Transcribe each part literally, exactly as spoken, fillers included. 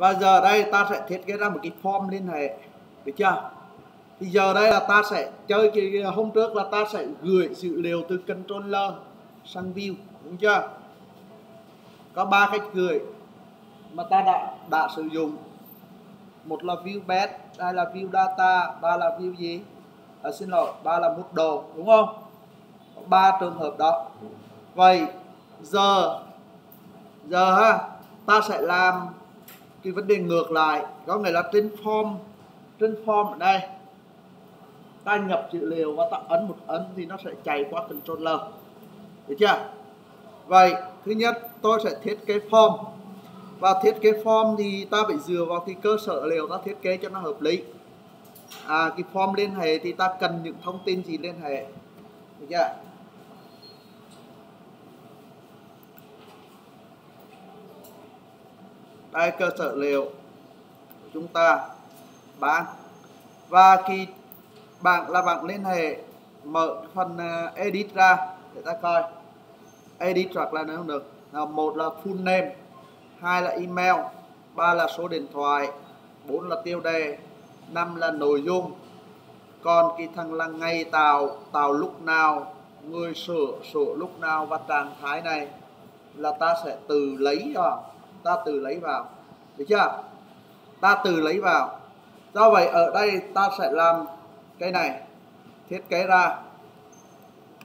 Và giờ đây ta sẽ thiết kế ra một cái form liên hệ, được chưa? Thì giờ đây là ta sẽ chơi cái hôm trước là ta sẽ gửi dữ liệu từ controller sang view, đúng chưa? Có ba cách gửi mà ta đã đã sử dụng. Một là view bed, hai là view data, ba là view gì? À, xin lỗi, ba là model, đúng không? Ba trường hợp đó. Vậy giờ giờ ha, ta sẽ làm cái vấn đề ngược lại, có nghĩa là trên form trên form ở đây ta nhập dữ liệu và ta ấn một ấn thì nó sẽ chạy qua controller, được chưa? Vậy thứ nhất tôi sẽ thiết kế form, và thiết kế form thì ta phải dựa vào cái cơ sở liệu ta thiết kế cho nó hợp lý. À, cái form liên hệ thì ta cần những thông tin gì liên hệ, được chưa? Đây, cơ sở liệu của chúng ta bảng, và khi bảng là bảng liên hệ, mở phần edit ra để ta coi edit hoặc là nó không được nào. Một là full name, hai là email, ba là số điện thoại, bốn là tiêu đề, năm là nội dung. Còn cái thằng là ngày tạo, tạo lúc nào, người sửa sửa lúc nào, và trạng thái này là ta sẽ tự lấy vào, ta tự lấy vào, được chưa? Ta tự lấy vào. Do vậy ở đây ta sẽ làm cái này, thiết kế ra.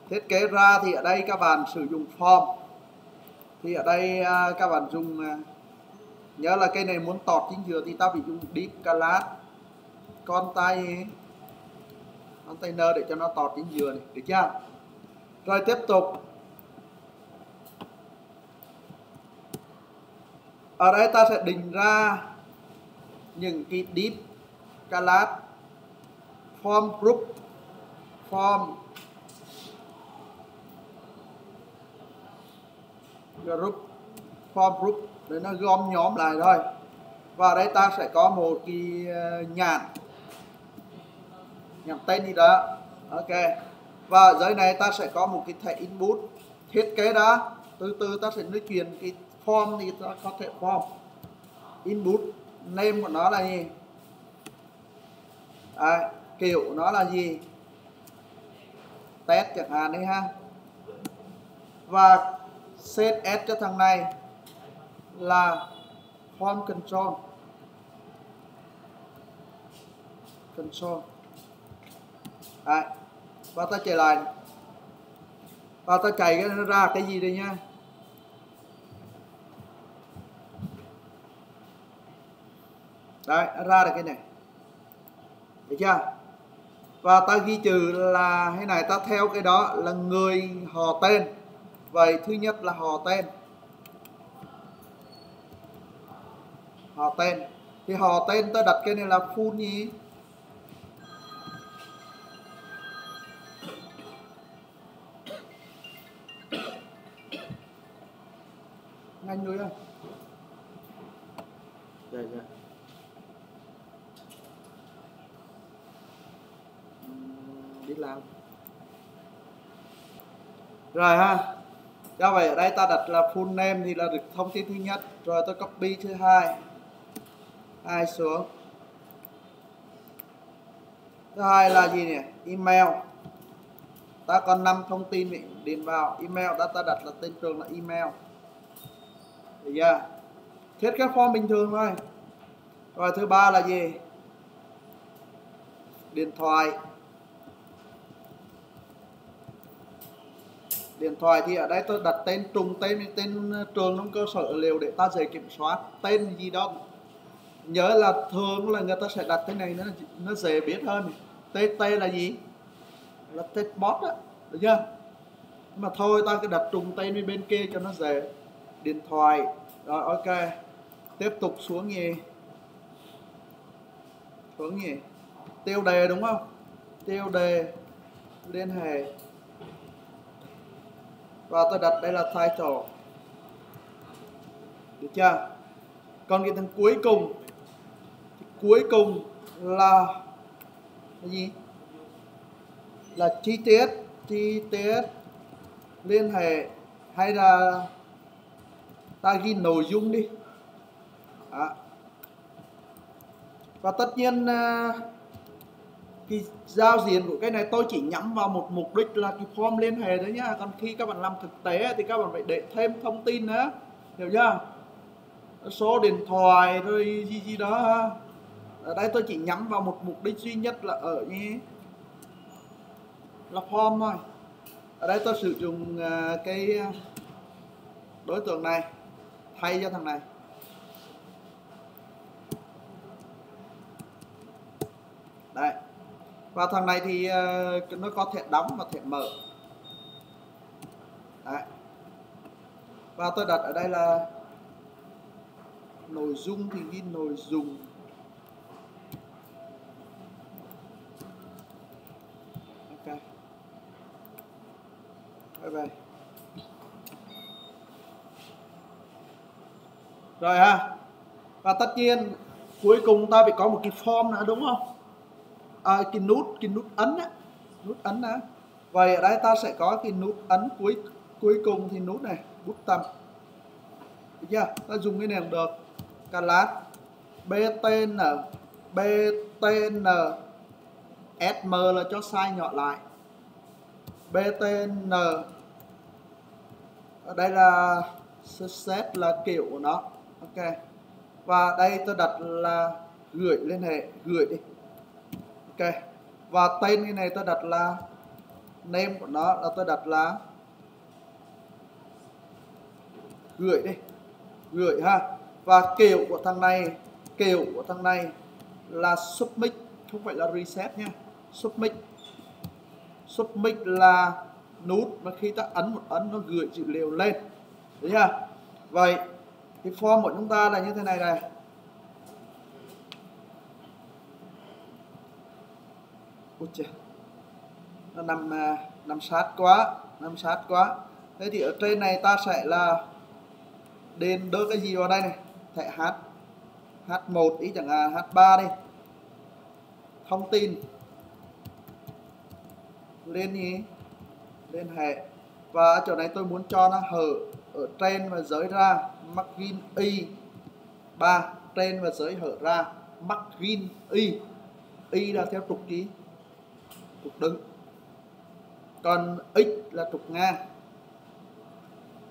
Thiết kế ra thì ở đây các bạn sử dụng form. Thì ở đây các bạn dùng, nhớ là cái này muốn tọt chính giữa thì ta phải dùng deep class con tay container để cho nó tọt chính giữa này, được chưa? Rồi tiếp tục. Ở đây ta sẽ định ra những cái deep class form group, form group, form group để nó gom nhóm lại thôi. Và ở đây ta sẽ có một cái nhãn nhãn tên gì đó, ok. Và ở dưới này ta sẽ có một cái thẻ input. Thiết kế đó, từ từ ta sẽ nói chuyện cái form thì ta có thể form input name của nó là gì, à, kiểu nó là gì, test chẳng hạn đấy ha. Và xê ét cho thằng này là form control control à, và ta chạy lại và ta chạy cái nó ra cái gì đây nha. Đấy, ra được cái này, được chưa? Và ta ghi trừ là thế này, ta theo cái đó là người họ tên. Vậy thứ nhất là họ tên, họ tên thì họ tên ta đặt cái này là full gì, nhanh rồi đây. Đi làm rồi ha. Do vậy ở đây ta đặt là full name thì là được thông tin thứ nhất, rồi tôi copy thứ hai hai xuống. Thứ hai là gì nhỉ? Email, ta còn năm thông tin để điền vào. Email đã ta đặt là tên trường là email, được chưa? Thiết kế form bình thường thôi. Rồi thứ ba là gì? Điện thoại. Điện thoại thì ở đây tôi đặt tên trùng tên với tên trường trong cơ sở liệu để ta dễ kiểm soát tên gì đó. Nhớ là thường là người ta sẽ đặt cái này nó nó dễ biết hơn. tê tê là gì? Là test bot á, được chưa? Nhưng mà thôi ta cứ đặt trùng tên với bên kia cho nó dễ. Điện thoại. Rồi ok. Tiếp tục xuống gì? Xuống gì? Tiêu đề đúng không? Tiêu đề liên hệ. Và tôi đặt đây là title, được chưa? Còn cái thằng cuối cùng, cuối cùng là cái gì? Là chi tiết, chi tiết liên hệ, hay là ta ghi nội dung đi. Đó. Và tất nhiên cái giao diện của cái này tôi chỉ nhắm vào một mục đích là cái form liên hệ đấy nhá. Còn khi các bạn làm thực tế thì các bạn phải để thêm thông tin nữa, hiểu chưa? Số điện thoại rồi gì gì đó ha. Ở đây tôi chỉ nhắm vào một mục đích duy nhất là ở như là form thôi. Ở đây tôi sử dụng cái đối tượng này thay cho thằng này. Đây. Và thằng này thì nó có thể đóng và thể mở. Đấy. Và tôi đặt ở đây là nội dung thì ghi nội dung. Ok. Bye bye. Rồi ha. Và tất nhiên cuối cùng ta phải có một cái form nữa đúng không? À, cái nút cái nút ấn á, nút ấn á. Vậy ở đây ta sẽ có cái nút ấn cuối cuối cùng thì nút này, bút tầm. Được chưa? Ta dùng cái này cũng được. Class btn btn sm là cho size nhỏ lại. Btn ở đây là set là kiểu của nó. Ok. Và đây tôi đặt là gửi liên hệ, gửi đi. Ok. Và tên cái này tôi đặt là name của nó là tôi đặt là gửi đi, gửi ha. Và kiểu của thằng này, kiểu của thằng này là submit, không phải là reset nha. Submit. Submit là nút mà khi ta ấn một ấn nó gửi dữ liệu lên. Đấy ha. Vậy cái form của chúng ta là như thế này này. Ôi trời, nó nằm nằm sát quá, nằm sát quá. Thế thì ở trên này ta sẽ là đền đưa cái gì vào đây này, thẻ h h một ý chẳng hạn, h ba đi, thông tin lên gì liên hệ. Và ở chỗ này tôi muốn cho nó hở ở trên và dưới ra, margin y ba, trên và dưới hở ra, margin y y là theo trục gì, trục đứng, còn x là trục ngang.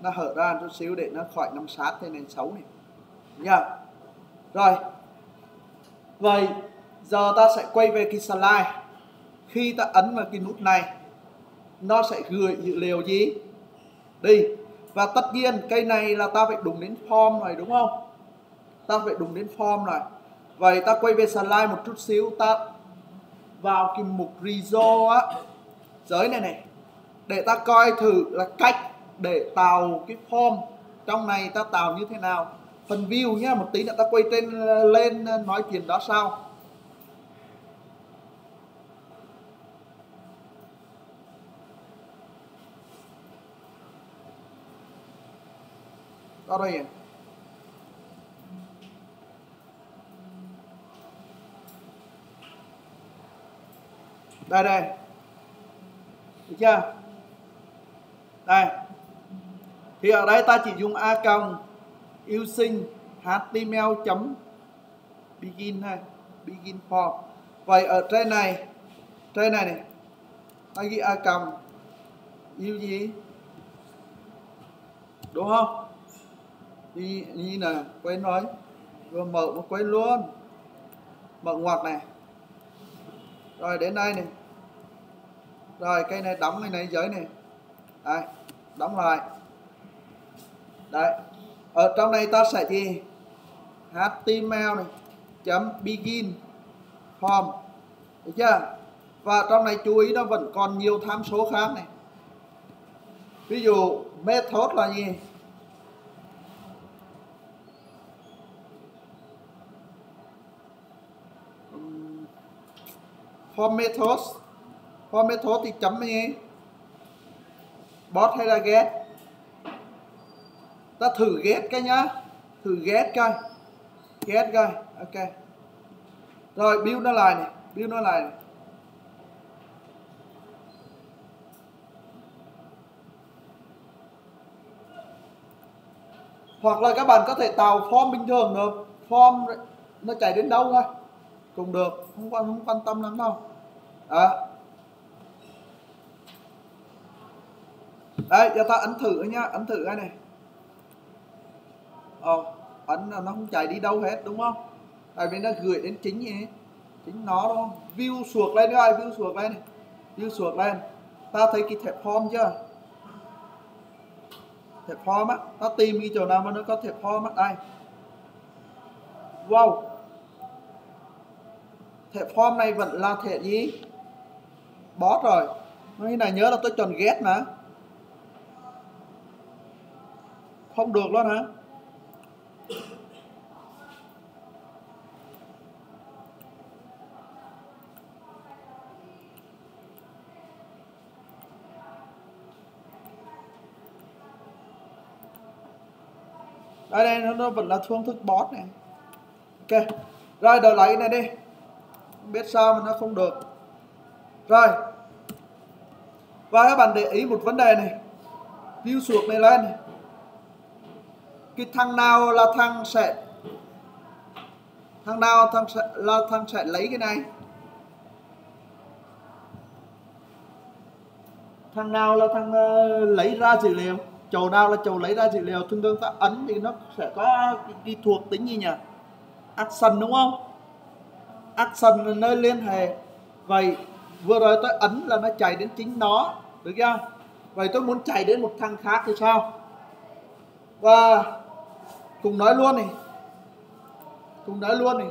Nó hở ra chút xíu để nó khỏi nằm sát thế nên xấu này nha. Rồi, vậy giờ ta sẽ quay về cái slide. Khi ta ấn vào cái nút này nó sẽ gửi dữ liệu gì đi. Và tất nhiên cái này là ta phải đụng đến form này đúng không, ta phải đụng đến form này. Vậy ta quay về slide một chút xíu, ta vào cái mục result á, giới này này, để ta coi thử là cách để tạo cái form trong này ta tạo như thế nào. Phần view nhá, một tí nữa ta quay trên lên nói chuyện đó sau. Đó đây à. Đây đây. Được chưa? Đây. Thì ở đây ta chỉ dùng a cộng using html chấm begin thôi, begin form. Vậy ở trên này, trên này này, ta ghi a cộng u gì đúng không? Đi như nè, quên nói, vừa mở mà quên luôn, mở ngoặc này, rồi đến đây này, rồi cái này đóng cái này dưới này, đây, đóng lại. Đấy. Ở trong này ta sẽ gì? hát tê em lờ này chấm begin form. Được chưa? Và trong này chú ý nó vẫn còn nhiều tham số khác này. Ví dụ method là gì? Form method. Form method thì chấm gì? Bot hay là get? Ta thử get cái nhá, thử get coi, get coi. Ok. Rồi build nó lại này, build nó lại này. Hoặc là các bạn có thể tạo form bình thường được, form nó chạy đến đâu thôi. cũng được, không quan không quan tâm lắm đâu. Đó. Đấy, giờ ta ấn thử nhá, ấn thử cái này. Ờ, ấn là nó không chạy đi đâu hết đúng không? Tại vì nó gửi đến chính gì hết. Chính nó đúng không? View suộc lên cái, view suộc lên. View suộc lên. Ta thấy cái thẻ form chưa? Thẻ form á, ta tìm cái chỗ nào mà nó có thẻ form á, đây. Wow. Thẻ form này vẫn là thẻ gì? Bot rồi. Nên là nhớ là tôi chọn get mà. Không được luôn hả? Ở đây nó vẫn là phương thức bot này. Ok. Rồi đổi lại cái này đi. Không biết sao mà nó không được. Rồi. Và các bạn để ý một vấn đề này. View suộc này lên. Cái thằng nào là thằng sẽ thằng nào thằng sẽ, là thằng sẽ lấy cái này. Thằng nào là thằng uh, lấy ra dữ liệu. Chỗ nào là chỗ lấy ra dữ liệu. Thường thường ta ấn thì nó sẽ có cái, cái thuộc tính gì nhỉ? Action đúng không? Action là nơi liên hệ. Vậy vừa rồi tôi ấn là nó chạy đến chính nó, được chưa? Vậy tôi muốn chạy đến một thằng khác thì sao? Và cùng nói luôn này, cùng nói luôn này.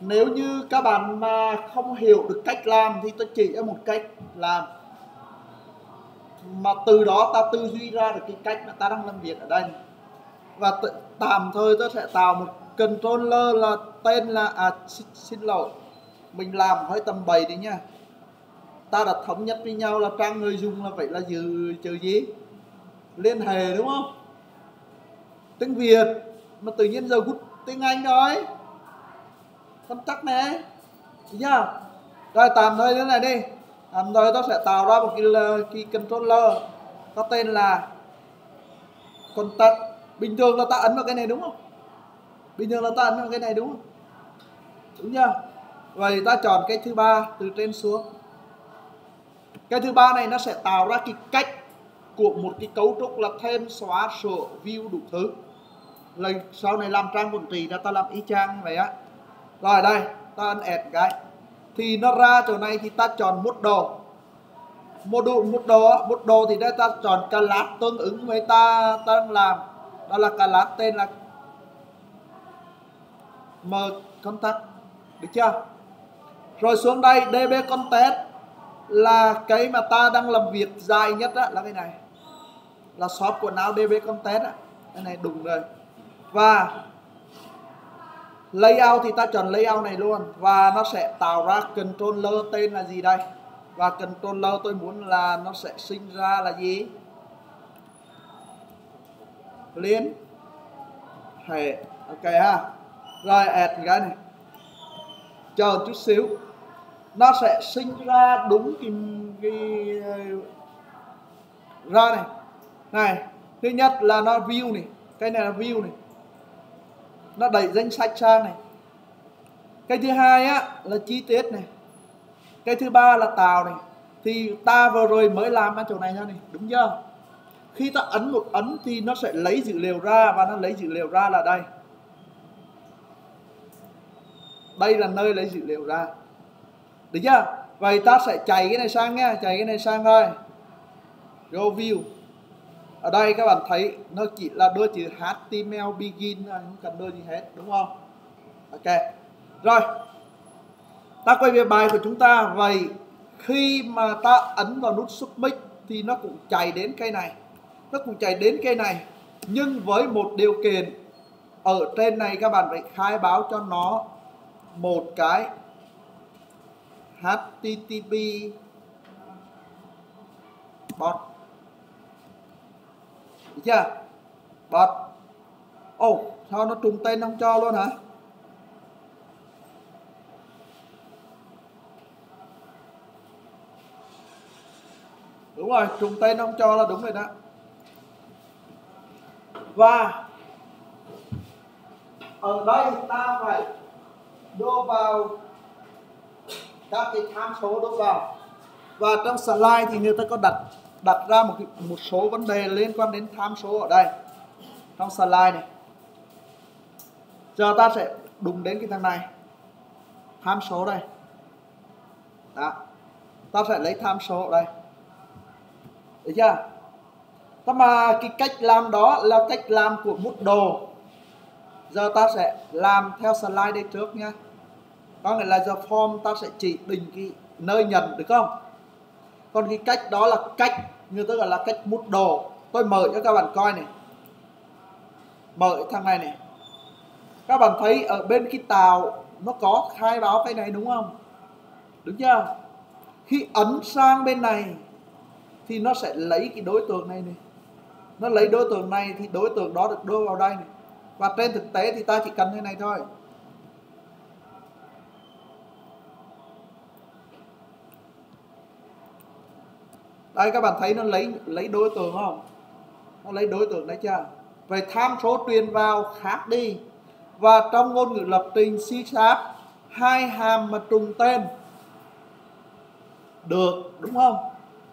Nếu như các bạn mà không hiểu được cách làm thì tôi chỉ cho một cách làm. Mà từ đó ta tư duy ra được cái cách mà ta đang làm việc ở đây. Và tạm thời tôi sẽ tạo một controller là tên là, à, xin, xin lỗi, mình làm hơi tầm bậy đi nha. Ta đã thống nhất với nhau là trang người dùng là vậy là trừ trừ gì? Liên hệ đúng không? Tiếng Việt mà tự nhiên giờ gút tiếng Anh rồi. Con tắc này. Được chưa? Rồi tạm thời thế này đi. Tạm thời tôi sẽ tạo ra một cái, cái controller có tên là contact. Bình thường là ta ấn vào cái này đúng không? Bình thường là ta ấn vào cái này đúng không? Đúng chưa? Vậy ta chọn cái thứ ba từ trên xuống. Cái thứ ba này nó sẽ tạo ra cái cách của một cái cấu trúc là thêm xóa sửa view đủ thứ. Lần sau này làm trang quản trị là ta làm y chang vậy á. Rồi đây ta ấn add cái thì nó ra chỗ này, thì ta chọn model. Module model model thì đây ta chọn class tương ứng với ta ta đang làm. Đó là class tên là mcontact, được chưa? Rồi xuống đây db content là cái mà ta đang làm việc dài nhất á, là cái này là shop của nào db content á, cái này đúng rồi. Và layout thì ta chọn layout này luôn và nó sẽ tạo ra controller tên là gì đây. Và controller tôi muốn là nó sẽ sinh ra là gì? Liên hệ. Ok ha. Rồi add cái này, chờ chút xíu nó sẽ sinh ra đúng cái, cái ra này. Này, thứ nhất là nó view này, cái này là view này, nó đẩy danh sách sang này. Cái thứ hai á là chi tiết này. Cái thứ ba là tạo này. Thì ta vừa rồi mới làm ở chỗ này ra này, đúng chưa? Khi ta ấn một ấn thì nó sẽ lấy dữ liệu ra, và nó lấy dữ liệu ra là đây. Đây là nơi lấy dữ liệu ra, được chưa? Vậy ta sẽ chạy cái này sang nha, chạy cái này sang thôi. Go view. Ở đây các bạn thấy nó chỉ là đưa chữ hát tê em lờ begin thôi, không cần đưa gì hết, đúng không? Ok. Rồi. Ta quay về bài của chúng ta. Vậy khi mà ta ấn vào nút submit thì nó cũng chạy đến cái này. Nó cũng chạy đến cái này, nhưng với một điều kiện. Ở trên này các bạn phải khai báo cho nó một cái hát tê tê pê bot, được chưa? Bot. Ồ, oh, sao nó trùng tên không cho luôn hả? Đúng rồi, trùng tên không cho là đúng rồi đó. Và ở đây ta phải đưa vào các cái tham số đó vào. Và trong slide thì người ta có đặt đặt ra một một số vấn đề liên quan đến tham số ở đây trong slide này. Giờ ta sẽ đụng đến cái thằng này, tham số đây. Đó, ta sẽ lấy tham số ở đây, được chưa? Thế mà cái cách làm đó là cách làm của model. Giờ ta sẽ làm theo slide đây trước nha. Có nghĩa là giờ form ta sẽ chỉ định cái nơi nhận, được không? Còn cái cách đó là cách, như tôi gọi là cách model. Tôi mở cho các bạn coi này, mở thằng này này. Các bạn thấy ở bên cái tàu nó có khai báo cái này đúng không? Đúng chưa? Khi ấn sang bên này thì nó sẽ lấy cái đối tượng này này. Nó lấy đối tượng này thì đối tượng đó được đưa vào đây này. Và trên thực tế thì ta chỉ cần thế này thôi. Đây các bạn thấy nó lấy lấy đối tượng không? Nó lấy đối tượng đấy chưa? Vậy tham số truyền vào khác đi. Và trong ngôn ngữ lập trình C sharp, hai hàm mà trùng tên được, đúng không?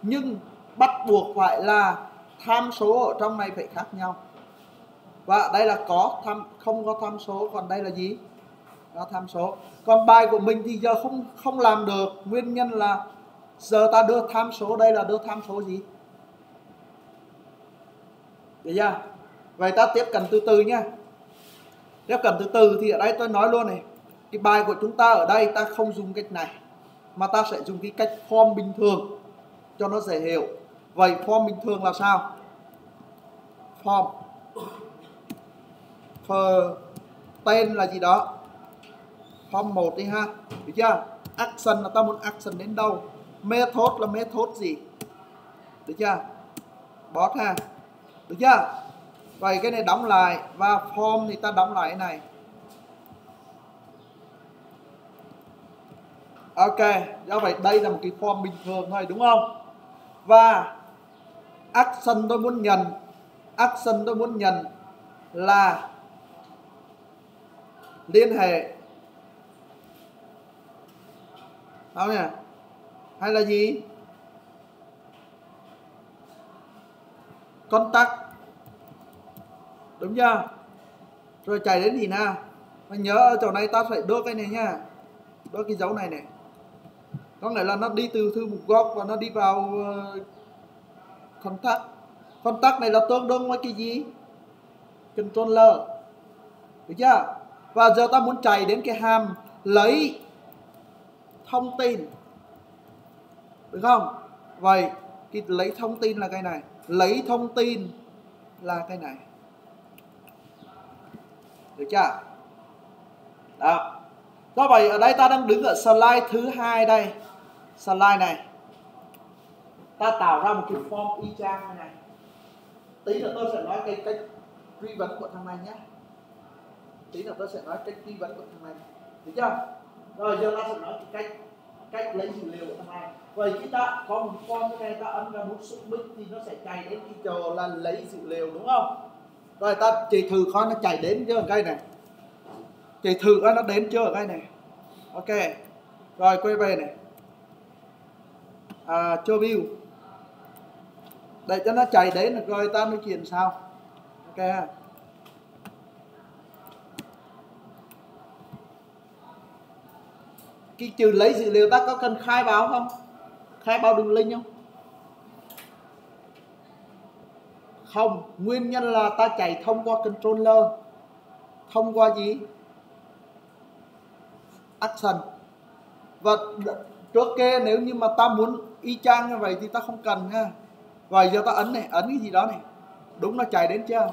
Nhưng bắt buộc phải là tham số ở trong này phải khác nhau. Và đây là có tham, không có tham số, còn đây là gì? Có tham số. Còn bài của mình thì giờ không không làm được, nguyên nhân là giờ ta đưa tham số, đây là đưa tham số gì? Được chưa? Vậy ta tiếp cận từ từ nhé. Tiếp cận từ từ thì ở đây tôi nói luôn này, cái bài của chúng ta ở đây ta không dùng cách này, mà ta sẽ dùng cái cách form bình thường cho nó dễ hiểu. Vậy form bình thường là sao? Form For, tên là gì đó, form một đi ha, được chưa? Action là ta muốn action đến đâu, method là method gì, được chưa? Bot ha, được chưa? Vậy cái này đóng lại, và form thì ta đóng lại cái này. Ok, do vậy đây là một cái form bình thường thôi, đúng không? Và action tôi muốn nhận, action tôi muốn nhận là liên hệ, đúng không nhỉ? Hay là gì? Contact, đúng chưa? Rồi chạy đến gì nào? Mà nhớ ở chỗ này ta phải đưa cái này nha, đưa cái dấu này này. Có nghĩa là nó đi từ thư mục góc và nó đi vào contact. Contact này là tương đương với cái gì? Controller, được chưa? Và giờ ta muốn chạy đến cái hàm lấy thông tin, được không? Vậy cái lấy thông tin là cái này, lấy thông tin là cái này, được chưa? Đó. Do vậy ở đây ta đang đứng ở slide thứ hai đây, slide này. Ta tạo ra một cái form y chang này này. Tí nữa tôi sẽ nói cái cách truy vấn của thằng này nhé. Tí nữa tôi sẽ nói cách truy vấn của thằng này, được chưa? Rồi giờ ta sẽ nói cái cách cách lấy dữ liệu của thằng này. Vậy khi ta có một form như này, ta ấn vào nút submit thì nó sẽ chạy đến cái chỗ là lấy dữ liệu, đúng không? Rồi ta chỉ thử coi nó chạy đến chưa cái này. Chỉ thử coi nó đến chưa cái này. Ok. Rồi quay về này. À, cho view. Để cho nó chạy đến được rồi ta mới chuyển sao. Ok. Cái trừ lấy dữ liệu ta có cần khai báo không? Khai báo đường link không? Không, nguyên nhân là ta chạy thông qua controller, thông qua gì? Action. Và trước kia nếu như mà ta muốn y chang như vậy thì ta không cần ha. Và giờ ta ấn này, ấn cái gì đó này. Đúng, nó chạy đến chưa?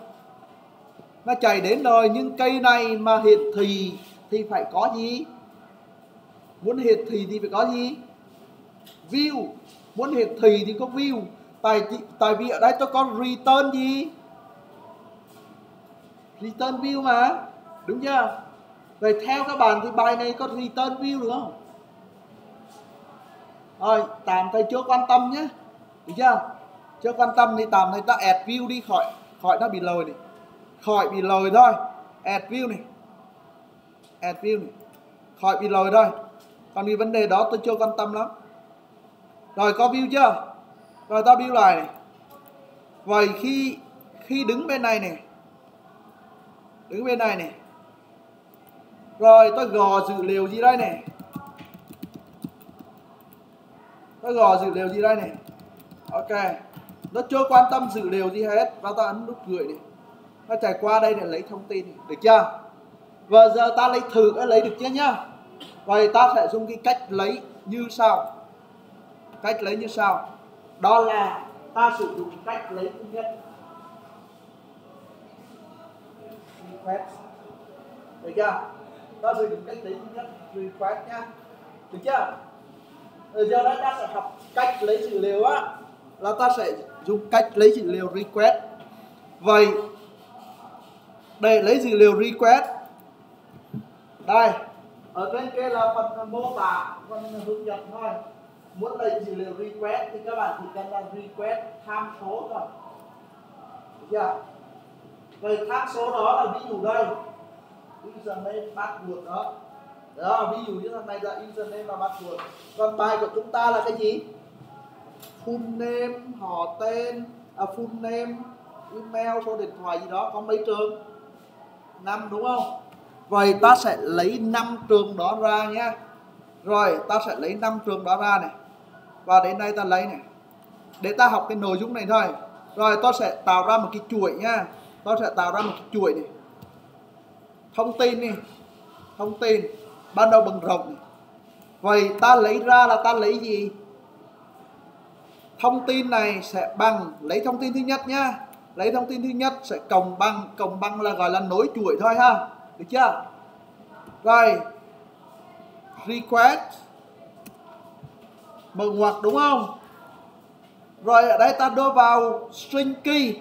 Nó chạy đến rồi, nhưng cây này mà hiển thị thì phải có gì? Muốn hiển thị thì phải có gì? View. Muốn hiển thị thì có view. Tại, tại vì ở đây tôi có return gì? Return view mà, đúng chưa? Vậy theo các bạn thì bài này có return view được không? Rồi tạm thời chưa quan tâm nhé, được chưa? Chưa quan tâm thì tạm thời ta add view đi, khỏi khỏi nó bị lồi này, khỏi bị lồi thôi. Add view này, add view này, khỏi bị lồi thôi. Còn cái vấn đề đó tôi chưa quan tâm lắm. Rồi có view chưa? Rồi ta view lại này. Vậy khi khi đứng bên này này, đứng bên này này, rồi tôi gò dữ liệu gì đây này, tôi gò dữ liệu gì đây này. Ok, nó chưa quan tâm dữ liệu gì hết và ta ấn nút gửi này, nó chạy qua đây để lấy thông tin này. Được chưa? Và giờ ta lấy thử cái lấy được chưa nhá. Vậy ta sẽ dùng cái cách lấy như sau. Cách lấy như sau. Đó là ta sử dụng cách lấy thứ nhất. Request. Được chưa? Ta sử dụng cách lấy thứ nhất request nhá. Được chưa? Rồi giờ đó ta sẽ học cách lấy dữ liệu á, là ta sẽ dùng cách lấy dữ liệu request. Vậy để lấy dữ liệu request, đây ở trên kia là phần mô tả, phần hướng dẫn thôi. Muốn lấy dữ liệu request thì các bạn chỉ cần là request tham số thôi. Được chưa? Vậy tham số đó là ví dụ đây, username password đó. Đó, ví dụ như thằng này là username và password. Còn bài của chúng ta là cái gì? Full name, họ tên, à, full name, email, số điện thoại gì đó, có mấy trường? năm đúng không? Vậy ta sẽ lấy năm trường đó ra nhé. Rồi ta sẽ lấy năm trường đó ra này. Và đến đây ta lấy này, để ta học cái nội dung này thôi. Rồi ta sẽ tạo ra một cái chuỗi nhá. Ta sẽ tạo ra một cái chuỗi này. Thông tin đi, thông tin ban đầu bằng rộng này. Vậy ta lấy ra là ta lấy gì? Thông tin này sẽ bằng, lấy thông tin thứ nhất nhá. Lấy thông tin thứ nhất sẽ cộng bằng, cộng bằng là gọi là nối chuỗi thôi ha. Được chưa? Rồi request mở ngoặc đúng không? Rồi ở đây ta đưa vào string key.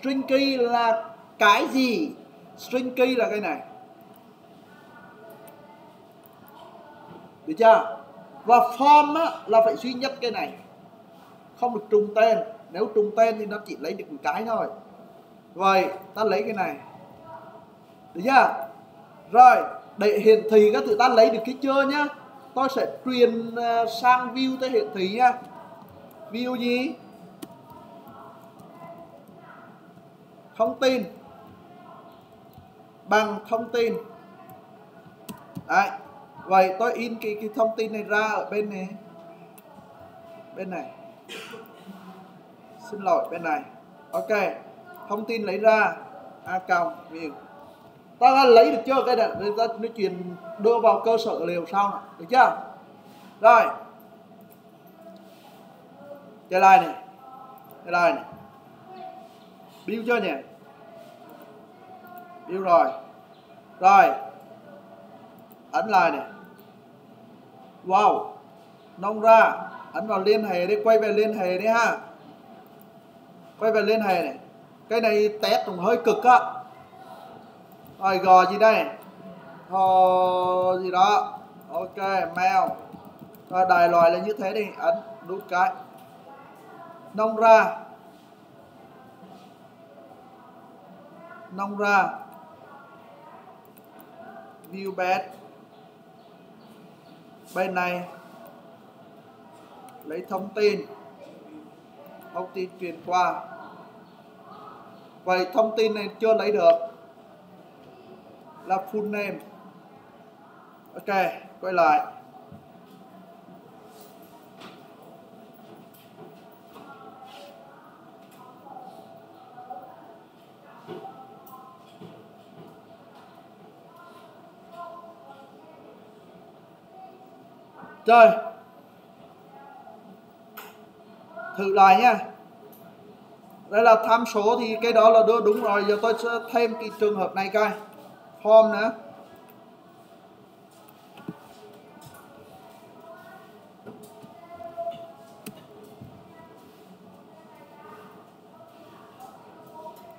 String key là cái gì? String key là cái này. Được chưa? Và form á, là phải duy nhất cái này, không được trùng tên. Nếu trùng tên thì nó chỉ lấy được một cái thôi. Rồi ta lấy cái này. Được chưa? Rồi để hiển thị các tụi ta lấy được cái chưa nhá. Tôi sẽ truyền sang view tới hiển thị nhá. View gì? Thông tin bằng thông tin. Đấy. Vậy tôi in cái, cái thông tin này ra ở bên này. Bên này. Xin lỗi, bên này. Ok. Thông tin lấy ra. A cộng view. Ta đã lấy được chưa? Cái này ta nó chuyển đưa vào cơ sở liệu sau này. Được chưa? Rồi cái này này, cái này này, build chưa nhỉ? Build rồi. Rồi ấn lại này. Wow, nông ra. Ấn vào liên hệ đi, quay về liên hệ đi ha. Quay về liên hệ này. Cái này test cũng hơi cực á. Rồi gò gì đây? Thò gì đó. Ok, mail. Rồi đại loại là như thế đi. Ấn nút cái. Nông ra. Nông ra. View bed. Bên này. Lấy thông tin. Thông tin truyền qua. Vậy thông tin này chưa lấy được. Là full name. Ok, quay lại. Rồi. Thử lại nha. Đây là tham số thì cái đó là đưa đúng rồi. Giờ tôi sẽ thêm cái trường hợp này coi. Form nữa.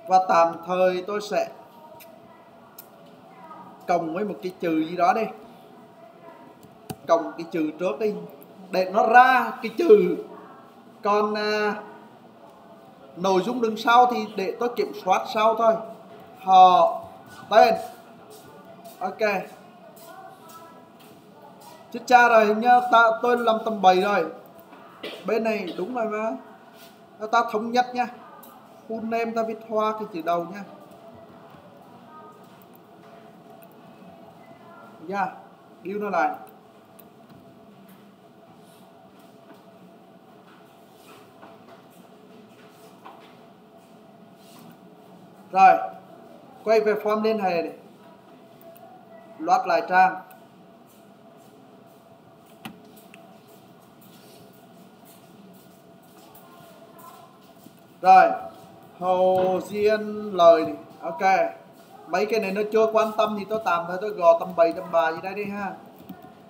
Và tạm thời tôi sẽ cộng với một cái trừ gì đó đi. Cộng cái trừ trước đi để nó ra cái trừ. Còn à, nội dung đằng sau thì để tôi kiểm soát sau thôi. Họ tên. Ok. Chết cha rồi, hình như ta, tôi làm tầm bảy rồi. Bên này đúng rồi mà. Ta thống nhất nha. Full name ta viết hoa cái chữ đầu nha. Nha, yeah, điêu nó lại. Rồi, quay về form liên hệ này. Load lại trang. Rồi, hồ riêng lời này. Ok, mấy cái này nó chưa quan tâm thì tôi tạm thời tôi gò tầm bảy tầm bà gì đây đi ha.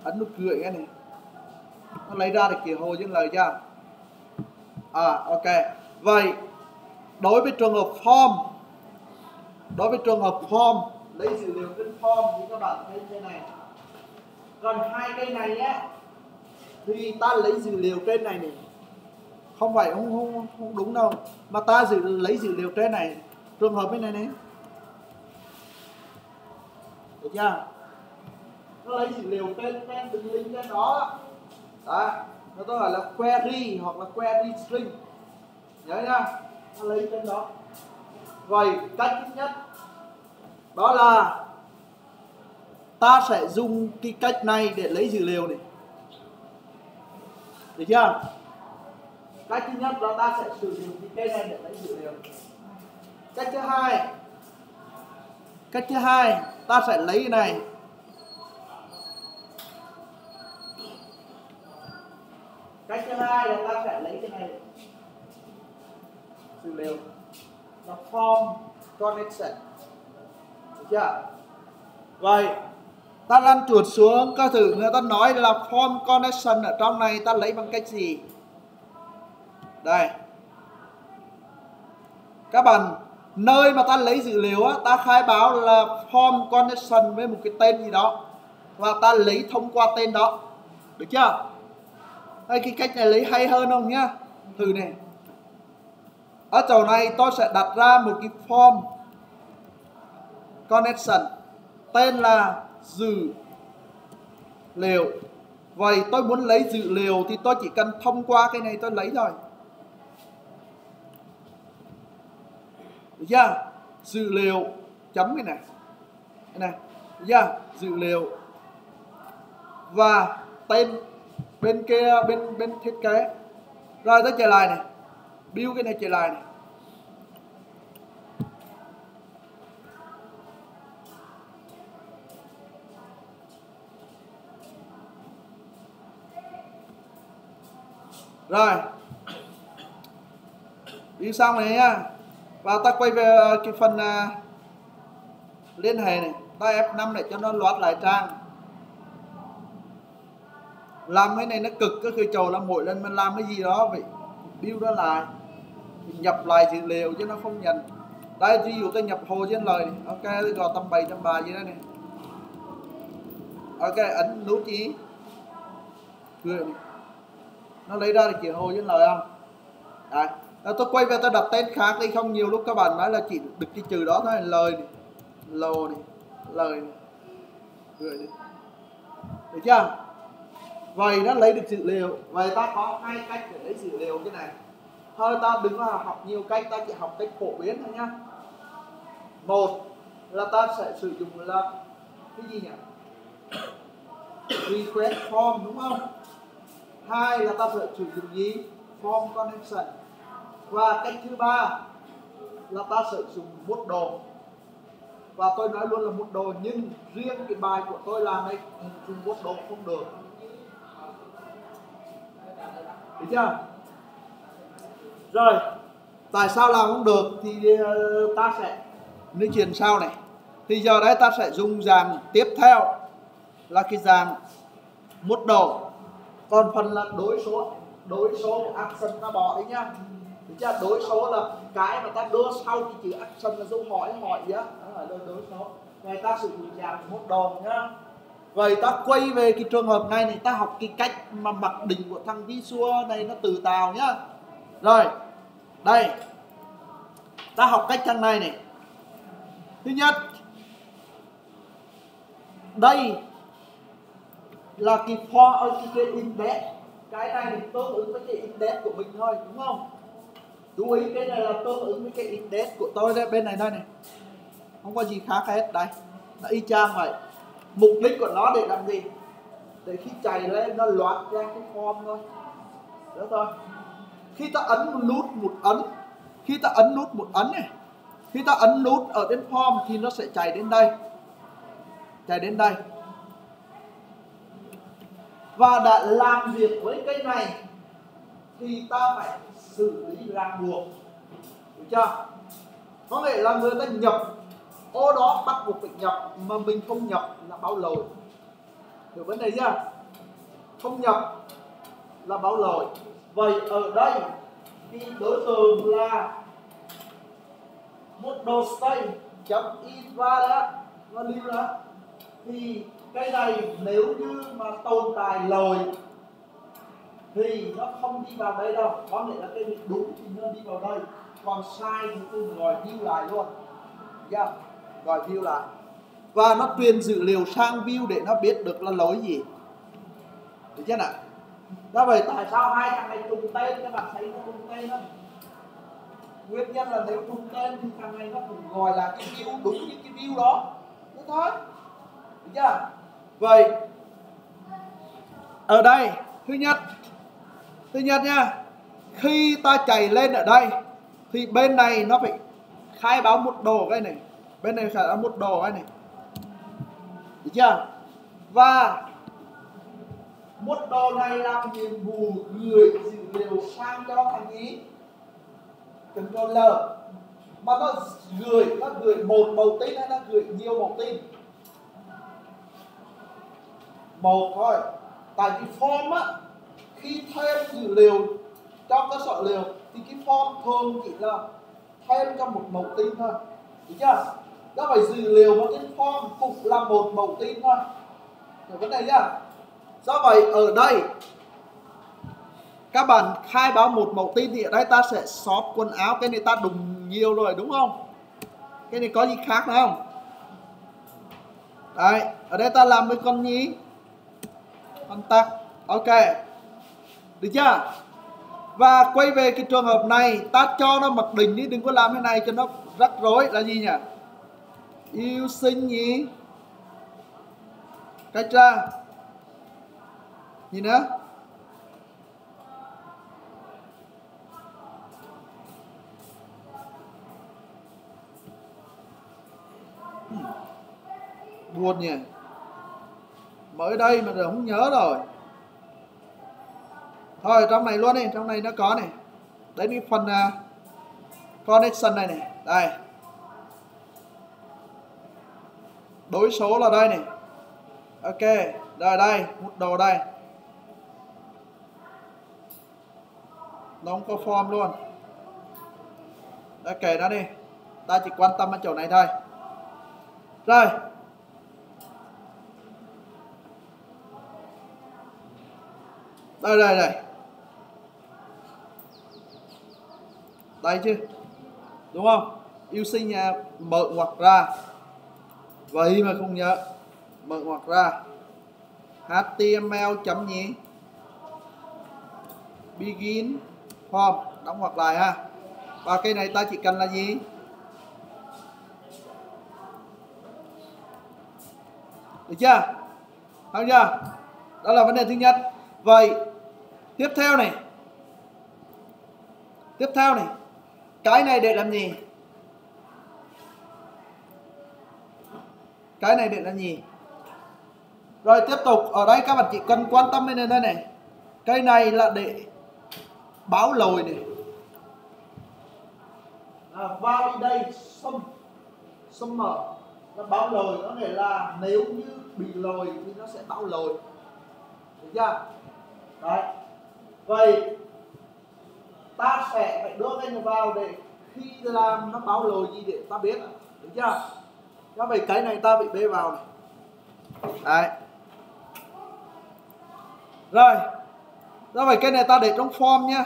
Ấn nút gửi cái này. Nó lấy ra được kìa hồ riêng lời ra. À, ok. Vậy, đối với trường hợp form, đối với trường hợp form lấy dữ liệu trên form thì các bạn thấy thế này. Còn hai cái này á thì ta lấy dữ liệu trên này, này. Không phải không, không, không đúng đâu, mà ta dự, lấy dữ liệu trên này, trường hợp cái này này, được chưa? Nó lấy dữ liệu trên trên từng link trên đó, đó, nó có gọi là query hoặc là query string, nhớ nha, nó lấy trên đó. Vậy cách thứ nhất đó là ta sẽ dùng cái cách này để lấy dữ liệu này, được chưa? Cách thứ nhất là ta sẽ sử dụng cái này để lấy dữ liệu. Cách thứ hai, cách thứ hai ta sẽ lấy cái này, cách thứ hai là ta sẽ lấy cái này dữ liệu là form connection, được chưa? Vậy ta lăn chuột xuống coi thử người ta nói là form connection ở trong này ta lấy bằng cách gì. Đây các bạn, nơi mà ta lấy dữ liệu á, ta khai báo là form connection với một cái tên gì đó và ta lấy thông qua tên đó, được chưa? Đây, cái cách này lấy hay hơn không nhá. Thử này, ở chỗ này tôi sẽ đặt ra một cái form connection tên là dữ liệu. Vậy tôi muốn lấy dữ liệu thì tôi chỉ cần thông qua cái này tôi lấy rồi, được chưa? Dữ liệu chấm cái này, cái này, được chưa? Dữ liệu và tên bên kia, bên bên thiết kế. Rồi tôi trở lại này, build cái này trở lại này. Rồi build xong này nhá. Và ta quay về cái phần uh, liên hệ này. Ta F năm để cho nó load lại trang. Làm cái này nó cực, cứ khi trầu là mỗi lần mình làm cái gì đó vậy build nó lại, mình nhập lại dữ liệu chứ nó không nhận. Đây ví dụ tôi nhập hồ trên lời này. Ok, tôi gọi tầm bảy tầm bà gì đó này. Ok, ấn nút gì gửi này. Nó lấy ra được chỉ hồ trên lời không? Đây. À, tôi quay về tôi đặt tên khác đi, không nhiều lúc các bạn nói là chỉ được cái trừ đó thôi, lời này, lồ này, lời này, người này, được chưa? Vậy nó lấy được dữ liệu. Vậy ta có hai cách để lấy dữ liệu. Cái này thôi ta đừng có học nhiều cách, ta chỉ học cách phổ biến thôi nhá. Một là ta sẽ sử dụng là cái gì nhỉ, request form, đúng không? Hai là ta sẽ sử dụng gì, form connection. Và cách thứ ba là ta sử dụng mút đồ. Và tôi nói luôn là mút đồ, nhưng riêng cái bài của tôi làm này dùng mút đồ không được, được chưa? Rồi tại sao làm không được thì ta sẽ nói chuyện sau này. Thì giờ đấy ta sẽ dùng dạng tiếp theo là cái dạng mút đồ, còn phần là đối số, đối số action ta bỏ đi nhá. Đối số là cái mà ta đưa sau cái chữ action là dấu hỏi, hỏi gì á, đó là đối số. Này ta sử dụng dạng mốt đồ nhá. Vậy ta quay về cái trường hợp này này, ta học cái cách mà mặc định của thằng Visual này nó tự tạo nhá. Rồi đây ta học cách thằng này này. Thứ nhất đây là cái for ở cái index. Cái này thì tương ứng với cái index của mình thôi, đúng không? Chú ý cái này là tương ứng với cái index của tôi đây, bên này thôi này, không có gì khác hết đây, nó y chang vậy. Mục đích của nó để làm gì? Để khi chạy lên nó loạt ra cái form thôi, đó thôi. Khi ta ấn nút một ấn, khi ta ấn nút một ấn này, khi ta ấn nút ở trên form thì nó sẽ chạy đến đây, chạy đến đây. Và đã làm việc với cái này thì ta phải xử lý ràng buộc, được chưa? Có nghĩa là người ta nhập ô đó bắt buộc phải nhập, mà mình không nhập là báo lỗi, hiểu vấn đề chưa? Không nhập là báo lỗi. Vậy ở đây thì đối tượng là model state chấm i ba đó, value đó, thì cái này nếu như mà tồn tại lỗi thì nó không đi vào đây đâu, có nghĩa là cái việc đúng thì nó đi vào đây, còn sai thì tôi gọi view lại luôn, yeah. Gọi view lại và nó truyền dữ liệu sang view để nó biết được là lỗi gì, được chưa nào? Đó, vậy tại sao hai thằng này trùng tên? Các bạn thấy nó trùng tên không? Nguyên nhân là nếu trùng tên thì thằng này nó cũng gọi là cái view đúng như cái view đó, thế thôi, được chưa? Vậy ở đây thứ nhất, thứ nhất nha, khi ta chạy lên ở đây thì bên này nó phải khai báo một đồ cái này, bên này khai báo một đồ cái này, được chưa? Và một đồ này làm nhiệm vụ gửi dữ liệu sang cho thằng ý, controller, mà nó gửi nó gửi một màu tin hay nó gửi nhiều màu tin? Một thôi. Tại cái form á, khi thêm dữ liệu trong cơ sở liệu thì cái form thường chỉ là thêm trong một mẫu tin thôi, được chưa? Đó, phải dữ liệu và cái form cũng là một mẫu tin thôi, hiểu vấn đề chưa? Do vậy ở đây các bạn khai báo một mẫu tin thì ở đây ta sẽ shop quần áo, cái này ta đùng nhiều rồi đúng không? Cái này có gì khác nữa không? Đấy, ở đây ta làm với con nhí con tắc, ok, được chưa? Và quay về cái trường hợp này, ta cho nó mặc định đi, đừng có làm cái này cho nó rắc rối, là gì nhỉ? Yêu sinh nhỉ? Cách ra gì nữa? Buồn nhỉ, mới đây mà giờ không nhớ rồi. Thôi trong này luôn đi, trong này nó có này. Đấy, cái phần uh, connection này này, đây. Đối số là đây này. Ok, rồi đây, một đồ đây. Nó không có form luôn. Đã kể nó đi. Ta chỉ quan tâm đến chỗ này thôi. Rồi. Đây đây đây. Đây chứ, đúng không? Yêu sinh nhà mở ngoặc ra. Vậy mà không nhớ. Mở ngoặc ra. hát tê em lờ chấm nhí. Begin form, đóng ngoặc lại ha. Và cái này ta chỉ cần là gì? Được chưa? Thấy chưa? Đó là vấn đề thứ nhất. Vậy tiếp theo này, tiếp theo này, cái này để làm gì? Cái này để làm gì? Rồi tiếp tục ở đây các bạn chỉ cần quan tâm đến đây này. Cái này là để báo lỗi này. À, validate sum, sum mở, nó báo lỗi, nó để là nếu như bị lỗi thì nó sẽ báo lỗi, được chưa? Đấy. Vậy ta sẽ phải đưa cái này vào để khi làm nó báo lỗi gì để ta biết, được chưa? Đó, vậy cái này ta bị bê vào này. Đấy. Rồi. Đó, vậy cái này ta để trong form nhá.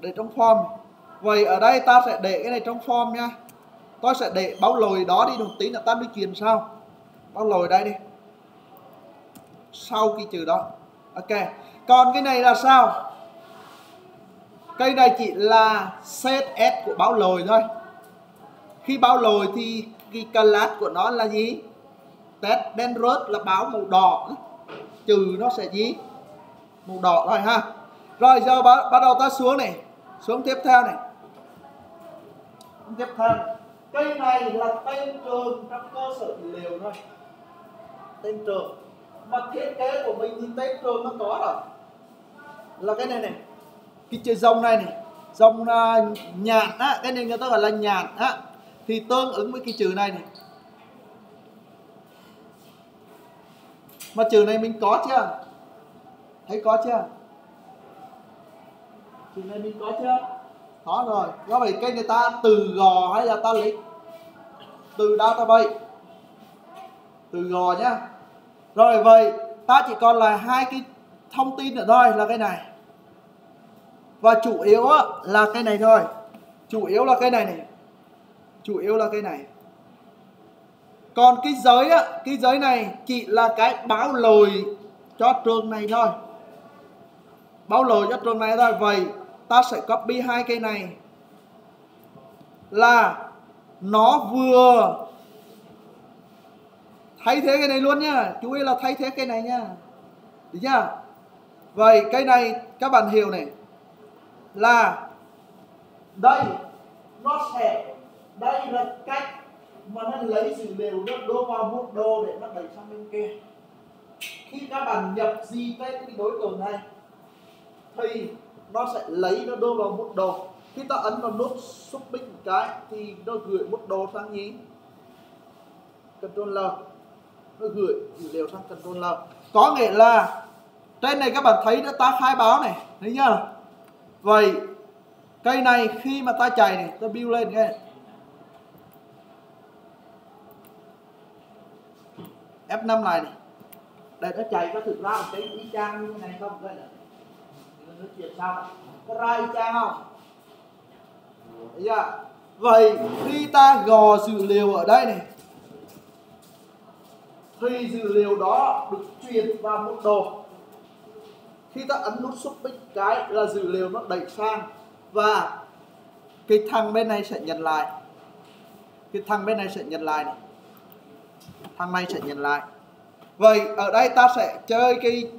Để trong form. Vậy ở đây ta sẽ để cái này trong form nhá. Tôi sẽ để báo lỗi đó đi, đồng tí là ta mới chuyển sao? Báo lỗi đây đi. sau cái trừ đó. Ok, còn cái này là sao? Cái này chỉ là xê ét ét của báo lồi thôi. Khi báo lồi thì cái class của nó là gì? Test dangerous là báo màu đỏ, trừ nó sẽ gì? Màu đỏ thôi ha. Rồi giờ bắt đầu ta xuống này, xuống tiếp theo này. Tiếp theo, cái này là tên trường trong cơ sở dữ liệu thôi. Tên trường mà thiết kế của mình thì tên trường nó có rồi. Là cái này này, cái chữ dòng này này, dòng nhạn á, cái này người ta gọi là nhạn á, thì tương ứng với cái chữ này này. Mà chữ này mình có chưa? Thấy có chưa? Chữ này mình có chưa? Có rồi. Do vậy cái người ta từ gò hay là ta lấy từ đó ta bay từ gò nhá. Rồi vậy ta chỉ còn là hai cái thông tin nữa thôi, là cái này và chủ yếu là cái này thôi. Chủ yếu là cái này này. Chủ yếu là cái này. Còn cái giới á, cái giới này chỉ là cái báo lồi cho trường này thôi. Báo lồi cho trường này thôi. Vậy ta sẽ copy hai cái này, là nó vừa thay thế cái này luôn nhá. Chú ý là thay thế cái này nhá. Được chưa? Vậy cái này các bạn hiểu này, là đây nó sẽ, đây là cách mà nó lấy dữ liệu nó đổ vào một đồ để nó đẩy sang bên kia. Khi các bạn nhập gì tên cái đối tượng này thì nó sẽ lấy nó đưa vào một đồ. Khi ta ấn vào nút shopping một cái thì nó gửi một đồ sang nhí Ctrl L, nó gửi dữ liệu sang Ctrl L. Có nghĩa là trên này các bạn thấy nó ta khai báo này, thấy nhá. Vậy cây này khi mà ta chạy này, ta build lên nghe ép năm này, này để nó chạy có thực ra một cái ý chang như thế này không? Đây là nó chuyển sao? Có ra ý chang không? Đấy chưa? Vậy khi ta gò dữ liệu ở đây này thì dữ liệu đó được truyền vào một đồ. Khi ta ấn nút shopping cái là dữ liệu nó đẩy sang và cái thằng bên này sẽ nhận lại. Cái thằng bên này sẽ nhận lại này. Thằng này sẽ nhận lại. Vậy ở đây ta sẽ chơi cái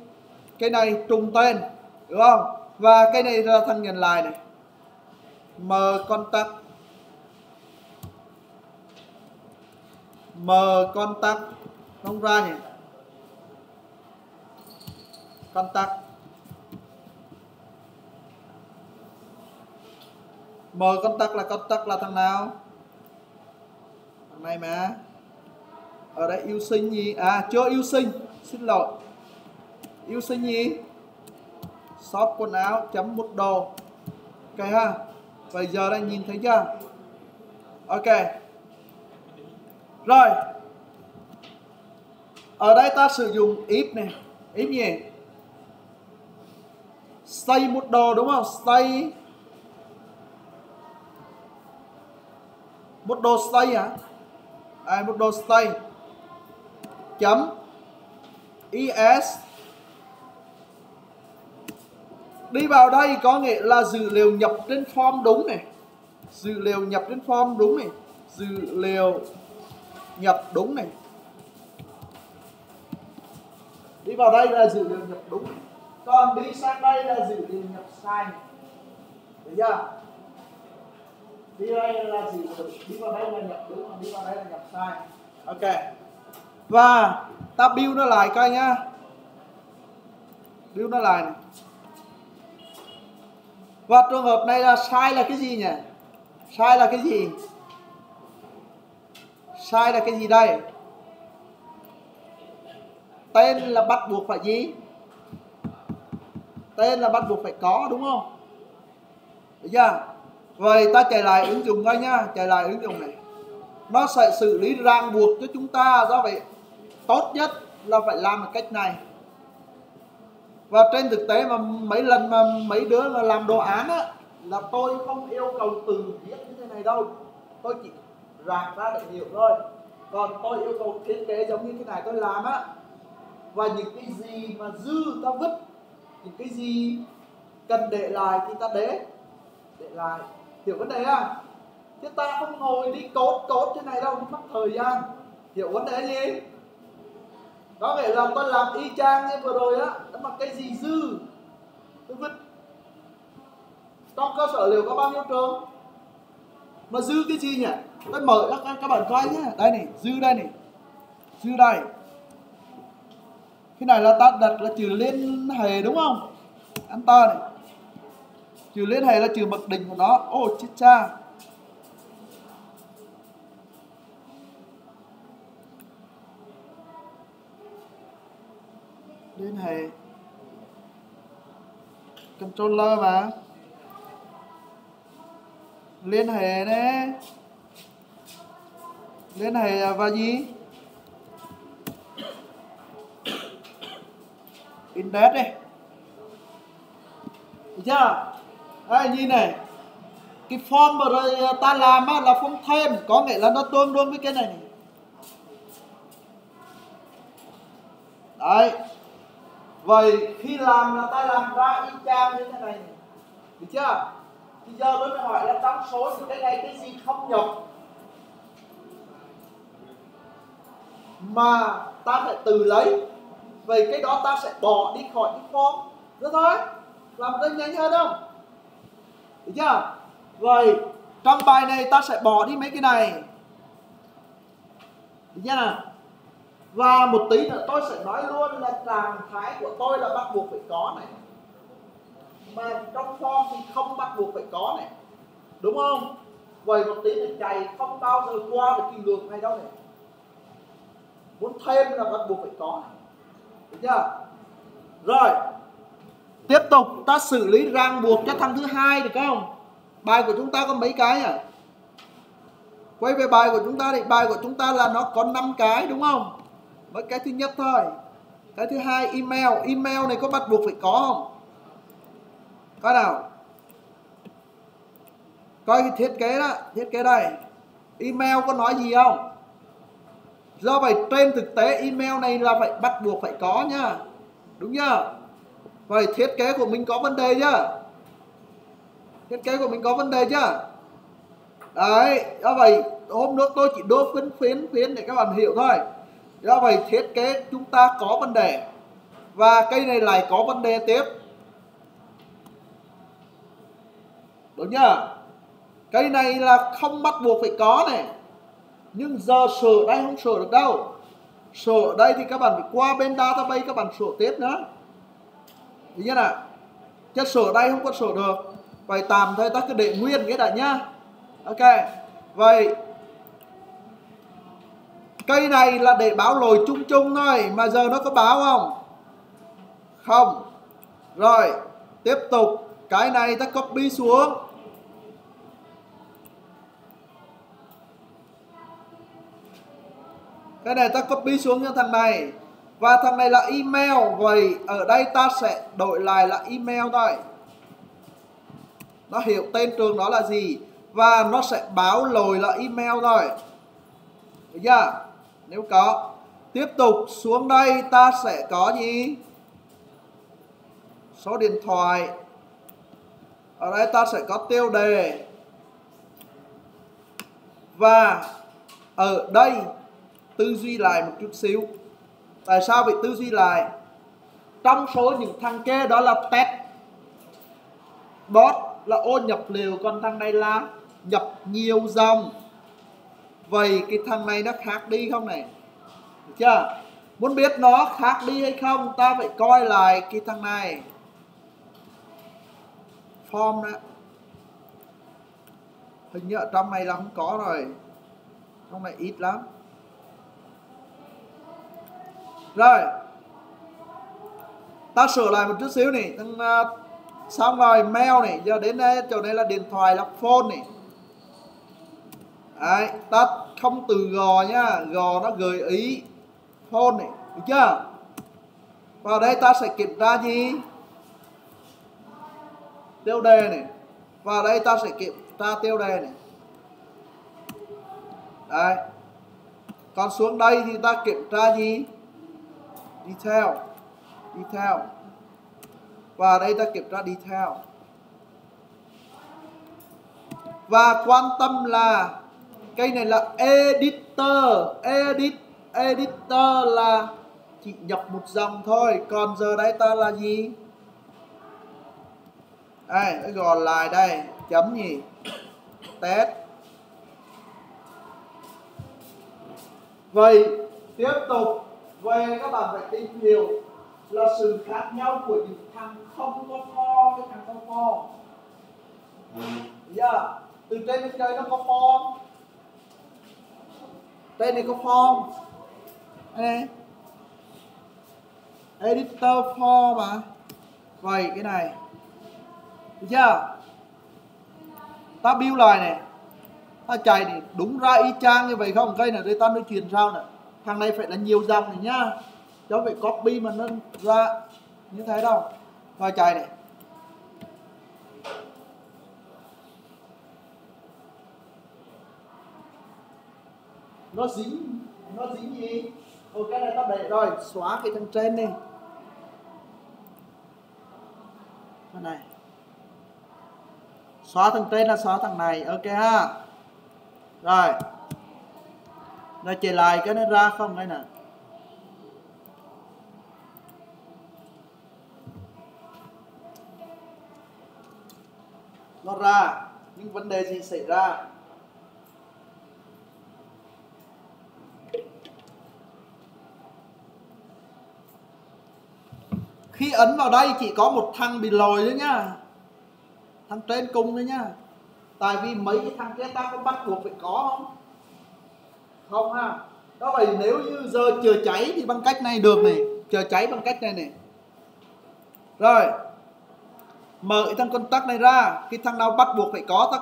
cái này trùng tên, đúng không? Và cái này là thằng nhận lại này. M contact. M contact không ra nhỉ? Contact. M contact là contact là thằng nào? Thằng này mà. Ở đây yêu sinh gì? À chưa yêu sinh, xin lỗi. Yêu sinh gì? Shop quần áo chấm một đồ. Ok ha. Bây giờ đây nhìn thấy chưa? Ok. Rồi. Ở đây ta sử dụng if này. If gì? Stay một đồ đúng không? Stay một đồ stay hả? À một đồ stay chấm is đi vào đây, có nghĩa là dữ liệu nhập trên form đúng này, dữ liệu nhập trên form đúng này, dữ liệu nhập đúng này, đi vào đây là dữ liệu nhập đúng này. Còn đi sang đây là dữ liệu nhập sai này. Được chưa? Đi đây là dữ liệu, đi vào đây là nhập đúng, còn đi vào đây là nhập sai. Ok. Và ta build nó lại coi nhá. Build nó lại này. Và trường hợp này là sai là cái gì nhỉ? Sai là cái gì? Sai là cái gì đây? Tên là bắt buộc phải gì? Tên là bắt buộc phải có đúng không? Được chưa? Vậy ta chạy lại ứng dụng coi nhá. Chạy lại ứng dụng này, nó sẽ xử lý ràng buộc cho chúng ta. Do vậy tốt nhất là phải làm bằng cách này. Và trên thực tế mà mấy lần mà mấy đứa mà làm đồ án á, là tôi không yêu cầu từ viết như thế này đâu, tôi chỉ ràng ra để hiểu thôi. Còn tôi yêu cầu thiết kế giống như thế này tôi làm á, và những cái gì mà dư ta vứt, những cái gì cần để lại thì ta để để lại, hiểu vấn đề à? Chứ ta không ngồi đi cốt cốt thế này đâu, mất thời gian, hiểu vấn đề gì? Có nghĩa là tôi làm y chang như vừa rồi á, đó mà cái gì dư tôi vứt. Trong cơ sở liệu có bao nhiêu trường mà dư cái gì nhỉ? Tôi mở ra các, các bạn coi nhé, đây này, dư đây này, dư đây. Cái này là ta đặt là chữ liên hệ đúng không? Enter này. Chữ liên hệ là chữ mặc định của nó. Ô oh, chết cha. Liên hệ controller mà. Liên hệ đấy. Liên hệ và gì? Index đi. Được chưa? Đây nhìn này. Cái form mà rồi ta làm á là form thêm, có nghĩa là nó tương đương với cái này này. Đấy. Vậy khi làm là ta làm ra y chang như thế này. Được chưa? Bây giờ tôi mới hỏi là trong số thì cái này cái gì không nhọc mà ta phải tự lấy, vậy cái đó ta sẽ bỏ đi khỏi cái form, được thôi, làm đơn nhanh hơn không? Được chưa? Vậy trong bài này ta sẽ bỏ đi mấy cái này, được chưa nào? Và một tí nữa tôi sẽ nói luôn là trạng thái của tôi là bắt buộc phải có này, mà trong form thì không bắt buộc phải có này, đúng không? Vậy một tí nữa chạy không bao giờ qua được cái ngược này đâu này, muốn thêm là bắt buộc phải có này. Được chưa? Rồi tiếp tục ta xử lý ràng buộc cho thằng thứ hai được không? Bài của chúng ta có mấy cái à? Quay về bài của chúng ta thì bài của chúng ta là nó có năm cái đúng không? Mấy cái thứ nhất thôi. Cái thứ hai email, email này có bắt buộc phải có không? Coi nào. Coi cái thiết kế đó, thiết kế đây. Email có nói gì không? Do vậy trên thực tế email này là phải bắt buộc phải có nha, đúng nhá. Vậy thiết kế của mình có vấn đề chưa? Thiết kế của mình có vấn đề chưa? Đấy, do vậy hôm trước tôi chỉ đốt phiến phiến phiến để các bạn hiểu thôi. Do vậy thiết kế chúng ta có vấn đề và cây này lại có vấn đề tiếp, đúng nhá. Cây này là không bắt buộc phải có này. Nhưng giờ sửa đây không sửa được đâu. Sửa đây thì các bạn phải qua bên database các bạn sửa tiếp nữa. Đúng chưa nào? Chứ sửa đây không có sửa được. Vậy tạm thời ta cứ để nguyên cái đã nhá. Ok. Vậy cây này là để báo lỗi chung chung thôi, mà giờ nó có báo không? Không. Rồi tiếp tục. Cái này ta copy xuống. Cái này ta copy xuống cho thằng này. Và thằng này là email. Vậy ở đây ta sẽ đổi lại là email thôi. Nó hiểu tên trường đó là gì. Và nó sẽ báo lỗi là email thôi. Được chưa? Nếu có. Tiếp tục xuống đây ta sẽ có gì? Số điện thoại. Ở đây ta sẽ có tiêu đề. Và ở đây tư duy lại một chút xíu. Tại sao vậy tư duy lại? Trong số những thằng kia đó là test bot là ô nhập liều, còn thằng này là nhập nhiều dòng. Vậy cái thằng này nó khác đi không này? Được chưa? Muốn biết nó khác đi hay không ta phải coi lại cái thằng này. Form đó. Hình như ở trong này là không có rồi. Trong này ít lắm. Rồi ta sửa lại một chút xíu này. Xong rồi mail này. Giờ đến đây chỗ này là điện thoại là phone này. Đấy, ta không từ gò nhá. Gò nó gợi ý phone này, được chưa? Vào đây ta sẽ kiểm tra gì? Tiêu đề này. Vào đây ta sẽ kiểm tra tiêu đề này. Đấy. Còn xuống đây thì ta kiểm tra gì? detail detail và đây ta kiểm tra detail. Và quan tâm là cái này là editor, edit editor là chỉ nhập một dòng thôi, còn giờ đây ta là gì? Đây, nó gòn lại đây, chấm gì? Test. Vậy tiếp tục về các bạn phải tìm hiểu là sự khác nhau của những thằng không có form với thằng có form. Yeah. Từ trên đến đây nó có form. Đây này có form. Đây. Editor form mà. Vậy cái này. Được chưa? Ta build lại này. Ta chạy này đúng ra y chang như vậy không? Cây này đây ta nói chuyện sao này. Thằng này phải là nhiều dòng này nhá. Cháu phải copy mà nó ra như thế đâu. Và chạy này. Nó dính, nó dính gì? Ồ, cái này ta để rồi, xóa cái thằng trên đi. Thằng này. Xóa thằng trên là xóa thằng này, ok ha. Rồi. Rồi chạy lại cái nó ra không đây nè. Nó ra, những vấn đề gì xảy ra? Khi ấn vào đây chỉ có một thằng bị lồi thôi nhá. Thằng trên cùng thôi nhá. Tại vì mấy cái thằng kia ta có bắt buộc phải có không? Không ha. Đó vậy nếu như giờ chữa cháy thì bằng cách này được này. Chữa cháy bằng cách này này. Rồi. Mở cái thằng contact này ra. Cái thằng nào bắt buộc phải có ta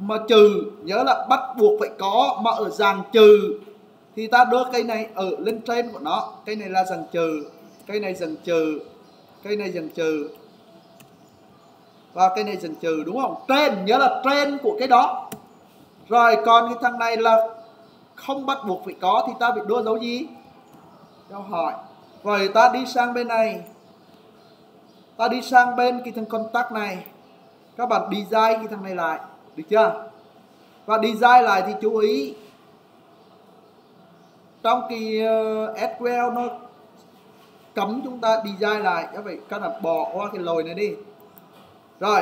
mà trừ. Nhớ là bắt buộc phải có mà ở dạng trừ. Thì ta đưa cái này ở lên trên của nó. Cái này là dạng trừ. Cái này dạng trừ. Cái này dần trừ và cái này dần trừ đúng không? Trên nhớ là trên của cái đó. Rồi còn cái thằng này là không bắt buộc phải có thì ta bị đưa dấu gì? Dấu hỏi. Rồi ta đi sang bên này, ta đi sang bên cái thằng contact này. Các bạn design cái thằng này lại được chưa? Và design lại thì chú ý trong cái ét quy eo nó cấm chúng ta design lại. Các bạn các bạn bỏ qua cái lồi này đi. Rồi,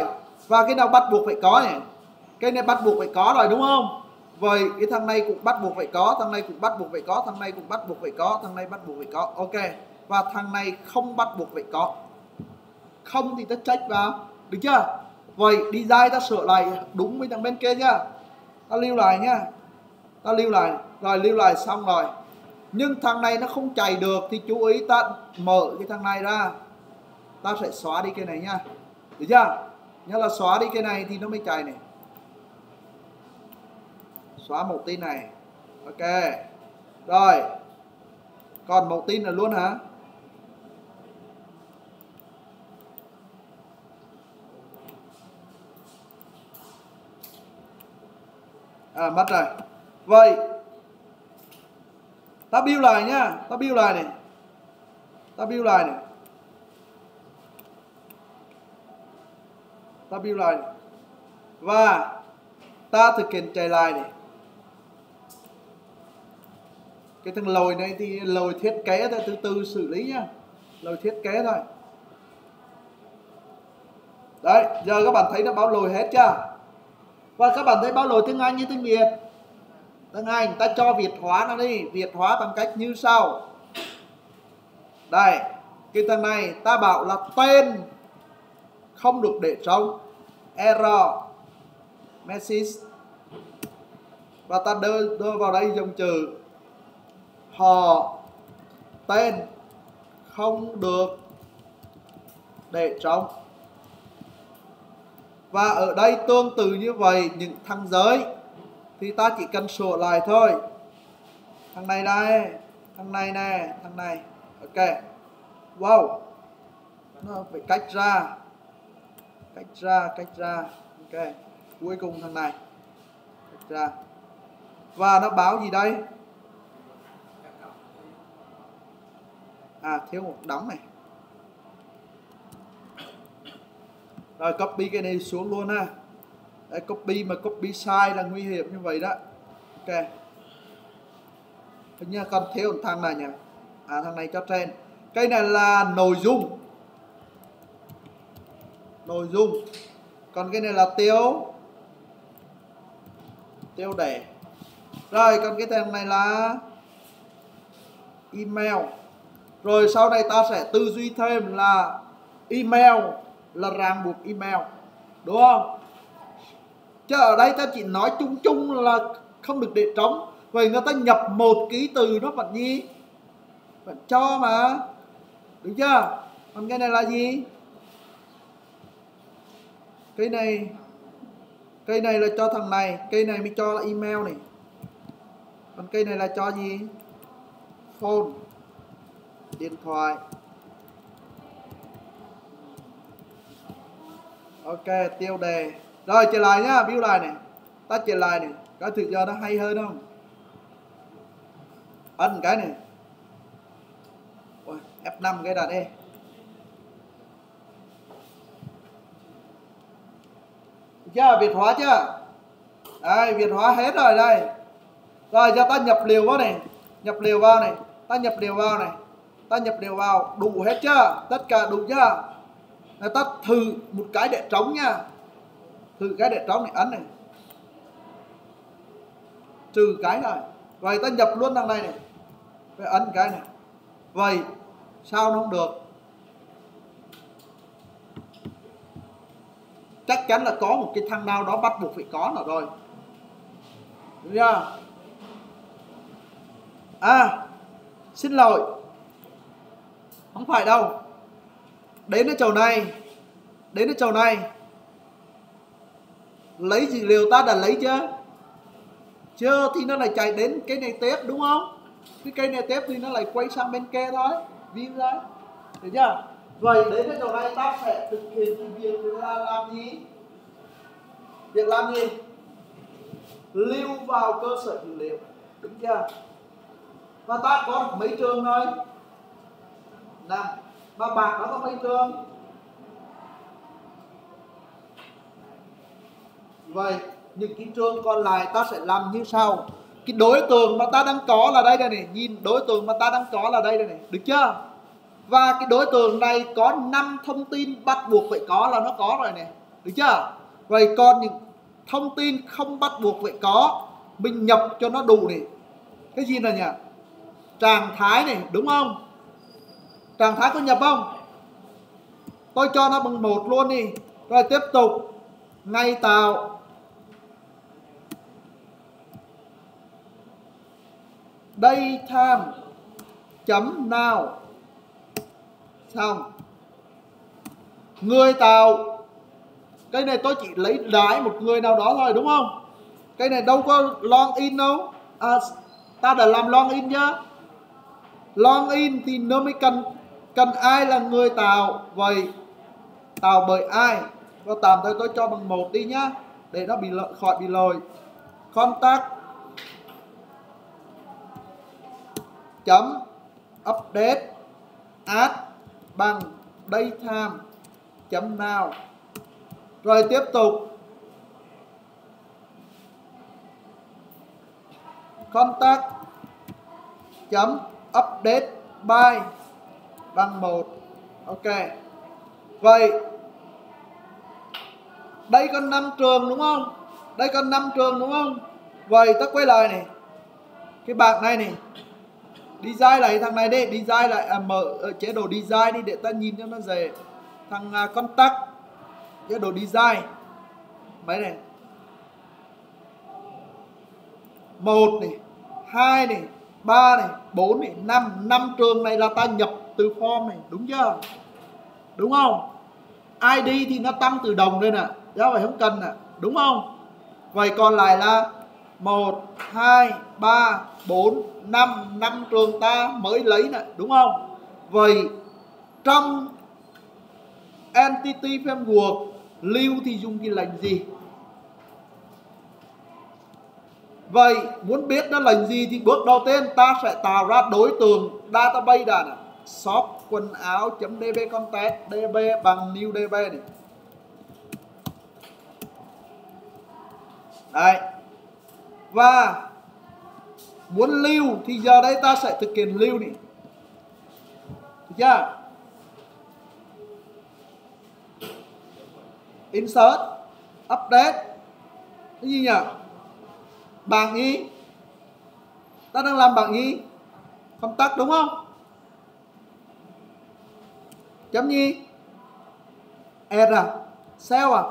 và cái nào bắt buộc phải có này. Cái này bắt buộc phải có rồi đúng không? Vậy cái thằng này cũng bắt buộc phải có, thằng này cũng bắt buộc phải có, thằng này cũng bắt buộc phải có, thằng này bắt buộc phải có. Ok. Và thằng này không bắt buộc phải có. Không thì ta check vào, được chưa? Vậy design ta sửa lại đúng với thằng bên kia nhá. Ta lưu lại nhá. Ta lưu lại, rồi lưu lại xong rồi. Nhưng thằng này nó không chạy được thì chú ý ta mở cái thằng này ra. Ta sẽ xóa đi cái này nha. Được chưa? Nhớ là xóa đi cái này thì nó mới chạy này. Xóa một tin này. Ok. Rồi. Còn một tin là luôn hả? À mất rồi. Vậy ta build lại nhá, ta build lại này, ta build lại này, ta build lại này. Và ta thực hiện chạy lại này. Cái thằng lồi này thì lồi thiết kế thôi, từ từ xử lý nhá, lồi thiết kế thôi. Đấy, giờ các bạn thấy nó báo lồi hết chưa? Và các bạn thấy báo lồi tiếng Anh như tiếng Việt. Tiếng Anh ta cho Việt hóa nó đi. Việt hóa bằng cách như sau. Đây, cái thằng này ta bảo là tên không được để trống, error message, và ta đưa, đưa vào đây dòng trừ họ tên không được để trống. Và ở đây tương tự như vậy, những thằng giới thì ta chỉ cần sửa lại thôi. Thằng này đây, thằng này nè, thằng này. Ok. Wow. Nó phải cách ra. Cách ra, cách ra. Ok. Cuối cùng thằng này. Cách ra. Và nó báo gì đây? à thiếu một đống này. Rồi copy cái này xuống luôn ha. Đấy, copy mà copy sai là nguy hiểm như vậy đó. Ok. Hình như còn thiếu một thằng này nhỉ. À thằng này cho trên. Cái này là nội dung. Nội dung. Còn cái này là tiêu. Tiêu đề. Rồi còn cái thằng này là email. Rồi sau này ta sẽ tư duy thêm là email là ràng buộc email, đúng không? Chứ ở đây ta chỉ nói chung chung là không được để trống. Vậy người ta nhập một ký từ nó vẫn gì? Vẫn cho mà, đúng chưa? Còn cái này là gì? Cái này, cái này là cho thằng này, cái này mới cho là email này. Còn cái này là cho gì? Phone, điện thoại. Ok, tiêu đề. Rồi trở lại nhá, view lại này. Ta trở lại này, cái thực ra nó hay hơn không? Ấn cái này. Ôi, F năm cái đàn E. Chưa, Việt hóa chưa? Đây, Việt hóa hết rồi đây. Rồi giờ ta nhập liều vào này, nhập liều vào này, ta nhập liều vào này, ta nhập liều vào, đủ hết chưa? Tất cả đủ chưa? Người ta thử một cái để trống nha. Thử cái để trống này, ấn này, trừ cái này. Vậy ta nhập luôn đằng này này, phải ấn cái này. Vậy sao nó không được? Chắc chắn là có một cái thằng nào đó bắt buộc phải có nó rồi, đúng chưa? À xin lỗi, không phải đâu. Đến cái chỗ này, đến cái chỗ này, lấy gì liều ta đã lấy chưa? Chưa thì nó lại chạy đến cái này tiếp, đúng không? Cái cây này tiếp thì nó lại quay sang bên kia thôi, view ra, được chưa? Vậy đến cái chỗ này ta sẽ thực hiện việc là làm gì? Việc làm gì? Lưu vào cơ sở dữ liệu, đúng chưa? Và ta có mấy trường thôi? Nào, mà bạc nó có mấy trường? Vậy những cái trường còn lại ta sẽ làm như sau. Cái đối tượng mà ta đang có là đây đây này. Nhìn đối tượng mà ta đang có là đây đây này, được chưa? Và cái đối tượng này có năm thông tin bắt buộc phải có là nó có rồi này, được chưa? Vậy còn những thông tin không bắt buộc phải có, mình nhập cho nó đủ này. Cái gì này nhỉ? Trạng thái này, đúng không? Trạng thái có nhập không? Tôi cho nó bằng một luôn đi. Rồi tiếp tục. Ngày tạo. Daytime chấm now. Xong. Người tạo. Cái này tôi chỉ lấy đái một người nào đó thôi, đúng không? Cái này đâu có login đâu. À, ta đã làm login chứ. Login thì nó mới cần. Cần ai là người tạo? Vậy tạo bởi ai? Và tạm thời tôi cho bằng một đi nhá, để nó bị lợ, khỏi bị lồi. Contact chấm update add bằng daytime chấm now. Rồi tiếp tục. Contact chấm update by bằng một. Ok. Vậy đây có năm trường, đúng không? Đây có năm trường, đúng không? Vậy ta quay lại này. Cái bảng này này. Design lại thằng này đi, design lại à, mở ở chế độ design đi để ta nhìn cho nó dễ. Thằng à, contact chế độ design. Mấy này? một này, hai này, ba này, bốn này, năm, năm trường này là ta nhập từ form này, đúng chưa? Đúng không? i đê thì nó tăng từ đồng lên nè, do vậy không cần nè, đúng không? Vậy còn lại là một, hai, ba, bốn, năm, năm trường ta mới lấy nè, đúng không? Vậy trong entity framework lưu thì dùng cái lệnh gì? Vậy muốn biết nó lệnh gì thì bước đầu tiên ta sẽ tạo ra đối tượng database đã nè. shop quần áo .db content db bằng new db này. Đấy. Và muốn lưu thì giờ đây ta sẽ thực hiện lưu này. Được chưa? Insert, update. Cái gì nhỉ? Bảng y. Ta đang làm bảng y công tắc đúng không? Chấm nhi error à? Cell à?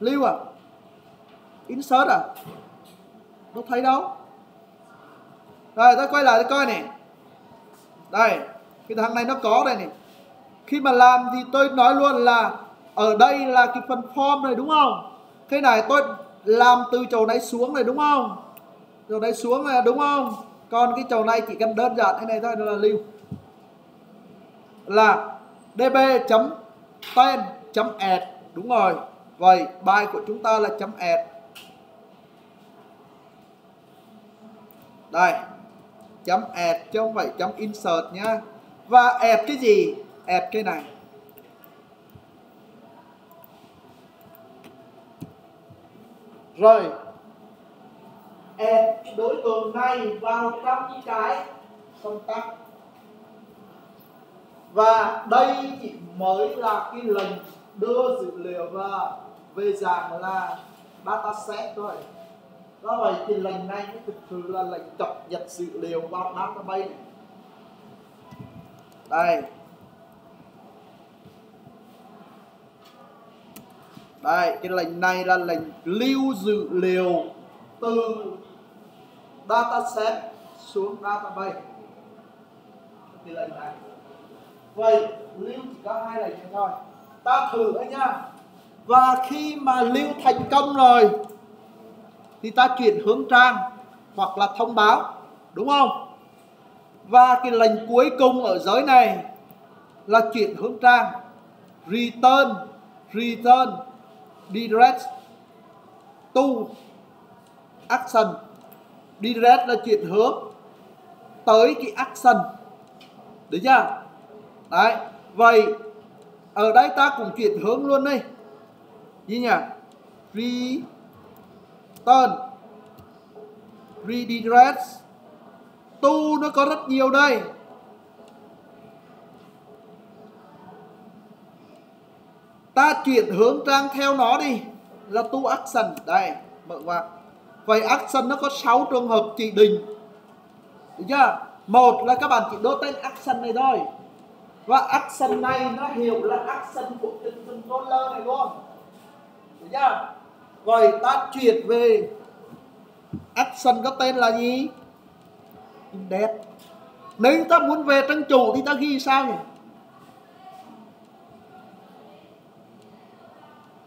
Lưu à? Insert à? Đâu thấy đâu. Rồi ta quay lại để coi này. Đây, cái thằng này nó có đây này. Khi mà làm thì tôi nói luôn là ở đây là cái phần form này đúng không? Cái này tôi làm từ chỗ này xuống này đúng không? Chỗ này xuống này đúng không? Còn cái chỗ này chỉ cần đơn giản thế này thôi là lưu. Là db.tên.add. Đúng rồi. Vậy bài của chúng ta là .add. Đây. .add chứ không phải .insert nhá. Và add cái gì? Add cái này. Rồi. Add đối tượng này vào trong cái công tắc. Và đây chỉ mới là cái lần đưa dữ liệu vào về dạng là dataset thôi. Đó vậy thì lần này mới thực sự là lệnh cập nhật dữ liệu vào database. Đây. Đây, cái lệnh này là lệnh lưu dữ liệu từ dataset xuống database. Cái lệnh này. Vậy lưu chỉ có hai lệnh này thôi. Ta thử đấy nha. Và khi mà lưu thành công rồi thì ta chuyển hướng trang hoặc là thông báo, đúng không? Và cái lệnh cuối cùng ở dưới này là chuyển hướng trang, return, return, direct to action. Direct là chuyển hướng tới cái action, được chưa? Đấy, vậy ở đây ta cũng chuyển hướng luôn đây. Gì nhỉ? Return, redirect to nó có rất nhiều đây. Ta chuyển hướng trang theo nó đi là to action. Đây, mở ngoặc. Vậy action nó có sáu trường hợp chỉ định. Được chưa? Một là các bạn chỉ đốt tên action này thôi. Và action này nó hiểu là action của cái controller này luôn. Được chưa? Vậy ta chuyển về action có tên là gì? Index. Nếu ta muốn về trang chủ thì ta ghi sao nhỉ?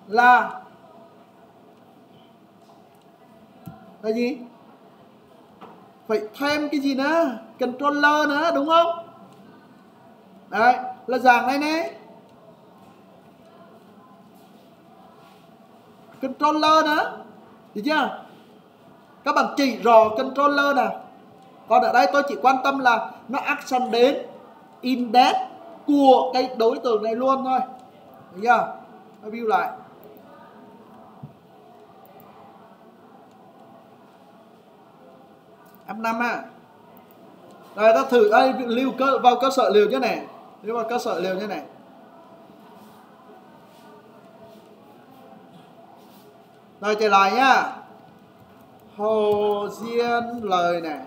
Là Là gì? Phải thêm cái gì nữa? Controller nữa đúng không? Đấy, là dạng này nè. Controller đó. Được chưa? Các bạn chỉ rõ controller nào. Còn ở đây tôi chỉ quan tâm là nó action đến index của cái đối tượng này luôn thôi. Được chưa? Nó view lại. ép năm à. Rồi ta thử đây lưu cơ vào cơ sở liệu như này. Nếu mà cơ sở liều như này rồi trở lại nhá. Hồ Diên lời này,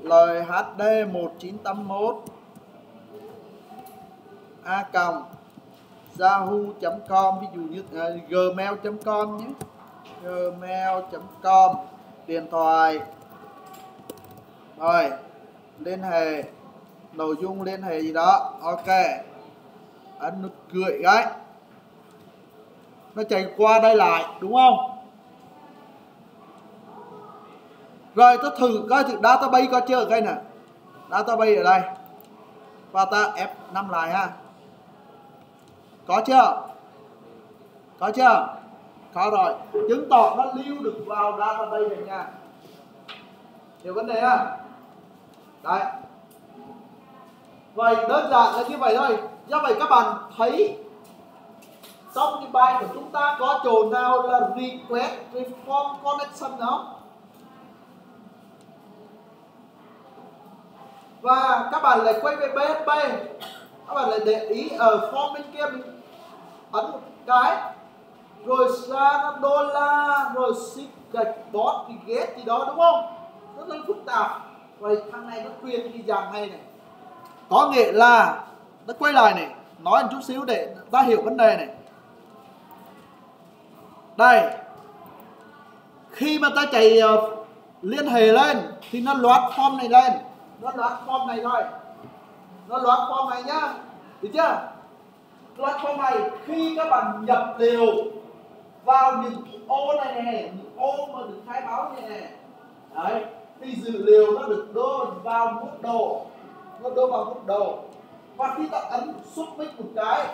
lời hát đê một chín tám mốt a còng yahoo chấm com, ví dụ như uh, gmail chấm com nhé, gmail chấm com, điện thoại rồi liên hệ, nội dung liên hệ gì đó. Ok, ấn nút gửi đấy, nó chạy qua đây lại đúng không? Rồi ta thử coi thử database coi chưa. Cái này database ở đây và ta ép năm lại ha. Có chưa? Có chưa? Có rồi, chứng tỏ nó lưu được vào database này nha. Hiểu vấn đề không? Đấy. Vậy đơn giản là như vậy thôi. Do vậy các bạn thấy trong cái bài của chúng ta có chỗ nào là request reform connection không? Và các bạn lại quay về pê hát pê, các bạn lại để ý ở form bên kia mình ấn một cái rồi ra đô la rồi ship gạch bot thì ghét gì đó đúng không? Rất là phức tạp. Vậy thằng này nó khuyên đi dạng hay này, có nghĩa là nó quay lại này, nói một chút xíu để ta hiểu vấn đề này. Đây, khi mà ta chạy uh, liên hệ lên thì nó load form này lên, nó load form này thôi, nó load form này nhá, được chưa? Load form này khi các bạn nhập liều vào những ô này nè, những ô mà được khai báo này nè, đấy, thì dữ liệu nó được đưa vào mức độ, nó đưa vào mức độ. Và khi ta ấn submit một cái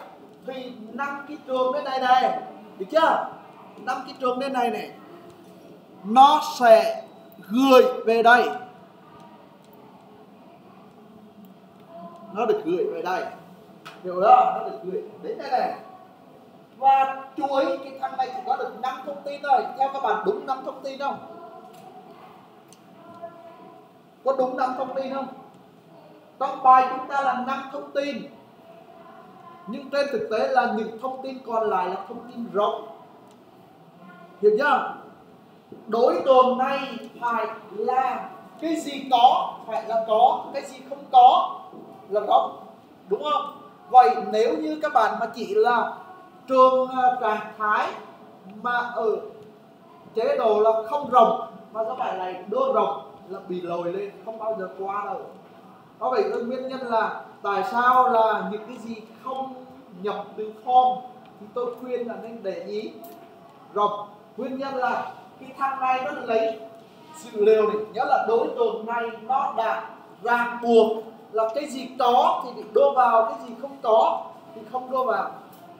thì năm cái trường bên này này, được chưa? Năm cái trường bên này này nó sẽ gửi về đây, nó được gửi về đây, hiểu đó, nó được gửi đến đây này. Và chú ý cái thằng này chỉ có được năm thông tin thôi. Theo các bạn đúng năm thông tin không? Có đúng năm thông tin không? Trong bài chúng ta là năm thông tin, nhưng trên thực tế là những thông tin còn lại là thông tin rộng, hiểu chưa? Đối tượng này phải là cái gì có phải là có, cái gì không có là rộng, đúng không? Vậy nếu như các bạn mà chỉ là trường trạng thái mà ở chế độ là không rộng mà các bạn này đưa rộng là bị lồi lên, không bao giờ qua đâu. Có vậy nguyên nhân là tại sao là những cái gì không nhập từ form thì tôi khuyên là nên để ý rộng. Nguyên nhân là cái thằng này nó lấy dữ liệu này, nhớ là đối tượng này nó đã ràng buộc là cái gì có thì đưa vào, cái gì không có thì không đưa vào.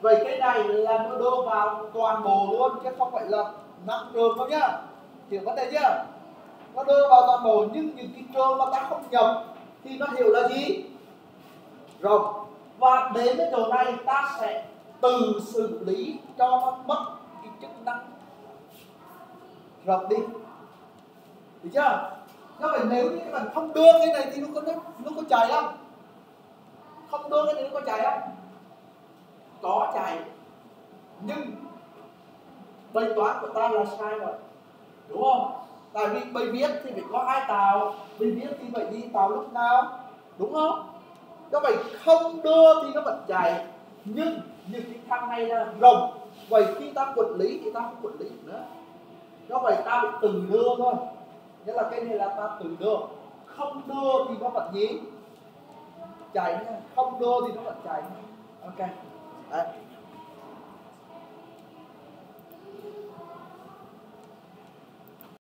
Vậy cái này là nó đưa vào toàn bộ luôn chứ không phải là nặng trường đâu nhá, hiểu vấn đề chưa? Nó đưa vào toàn bộ, nhưng những cái trường mà ta không nhập thì nó hiểu là gì? Rộng. Và đến cái chỗ này ta sẽ tự xử lý cho nó mất cái chức năng rộng đi, được chưa? Các bạn nếu như các bạn không đưa cái này thì nó có nó, nó có chạy không? Không đưa cái này nó có chạy không? Có chạy, nhưng bài toán của ta là sai rồi, đúng không? Tại vì bài viết thì phải có ai tạo, bài viết thì phải đi tạo lúc nào, đúng không? Các bạn không đưa thì nó vẫn chạy, nhưng những cái thằng này là rộng. Vậy khi ta quản lý thì ta không quản lý nữa, do vậy ta bị từng đưa thôi. Nghĩa là cái này là ta tự đưa, không đưa thì nó vẫn gì? Chạy, không đưa thì nó vẫn chạy. Ok. Đấy.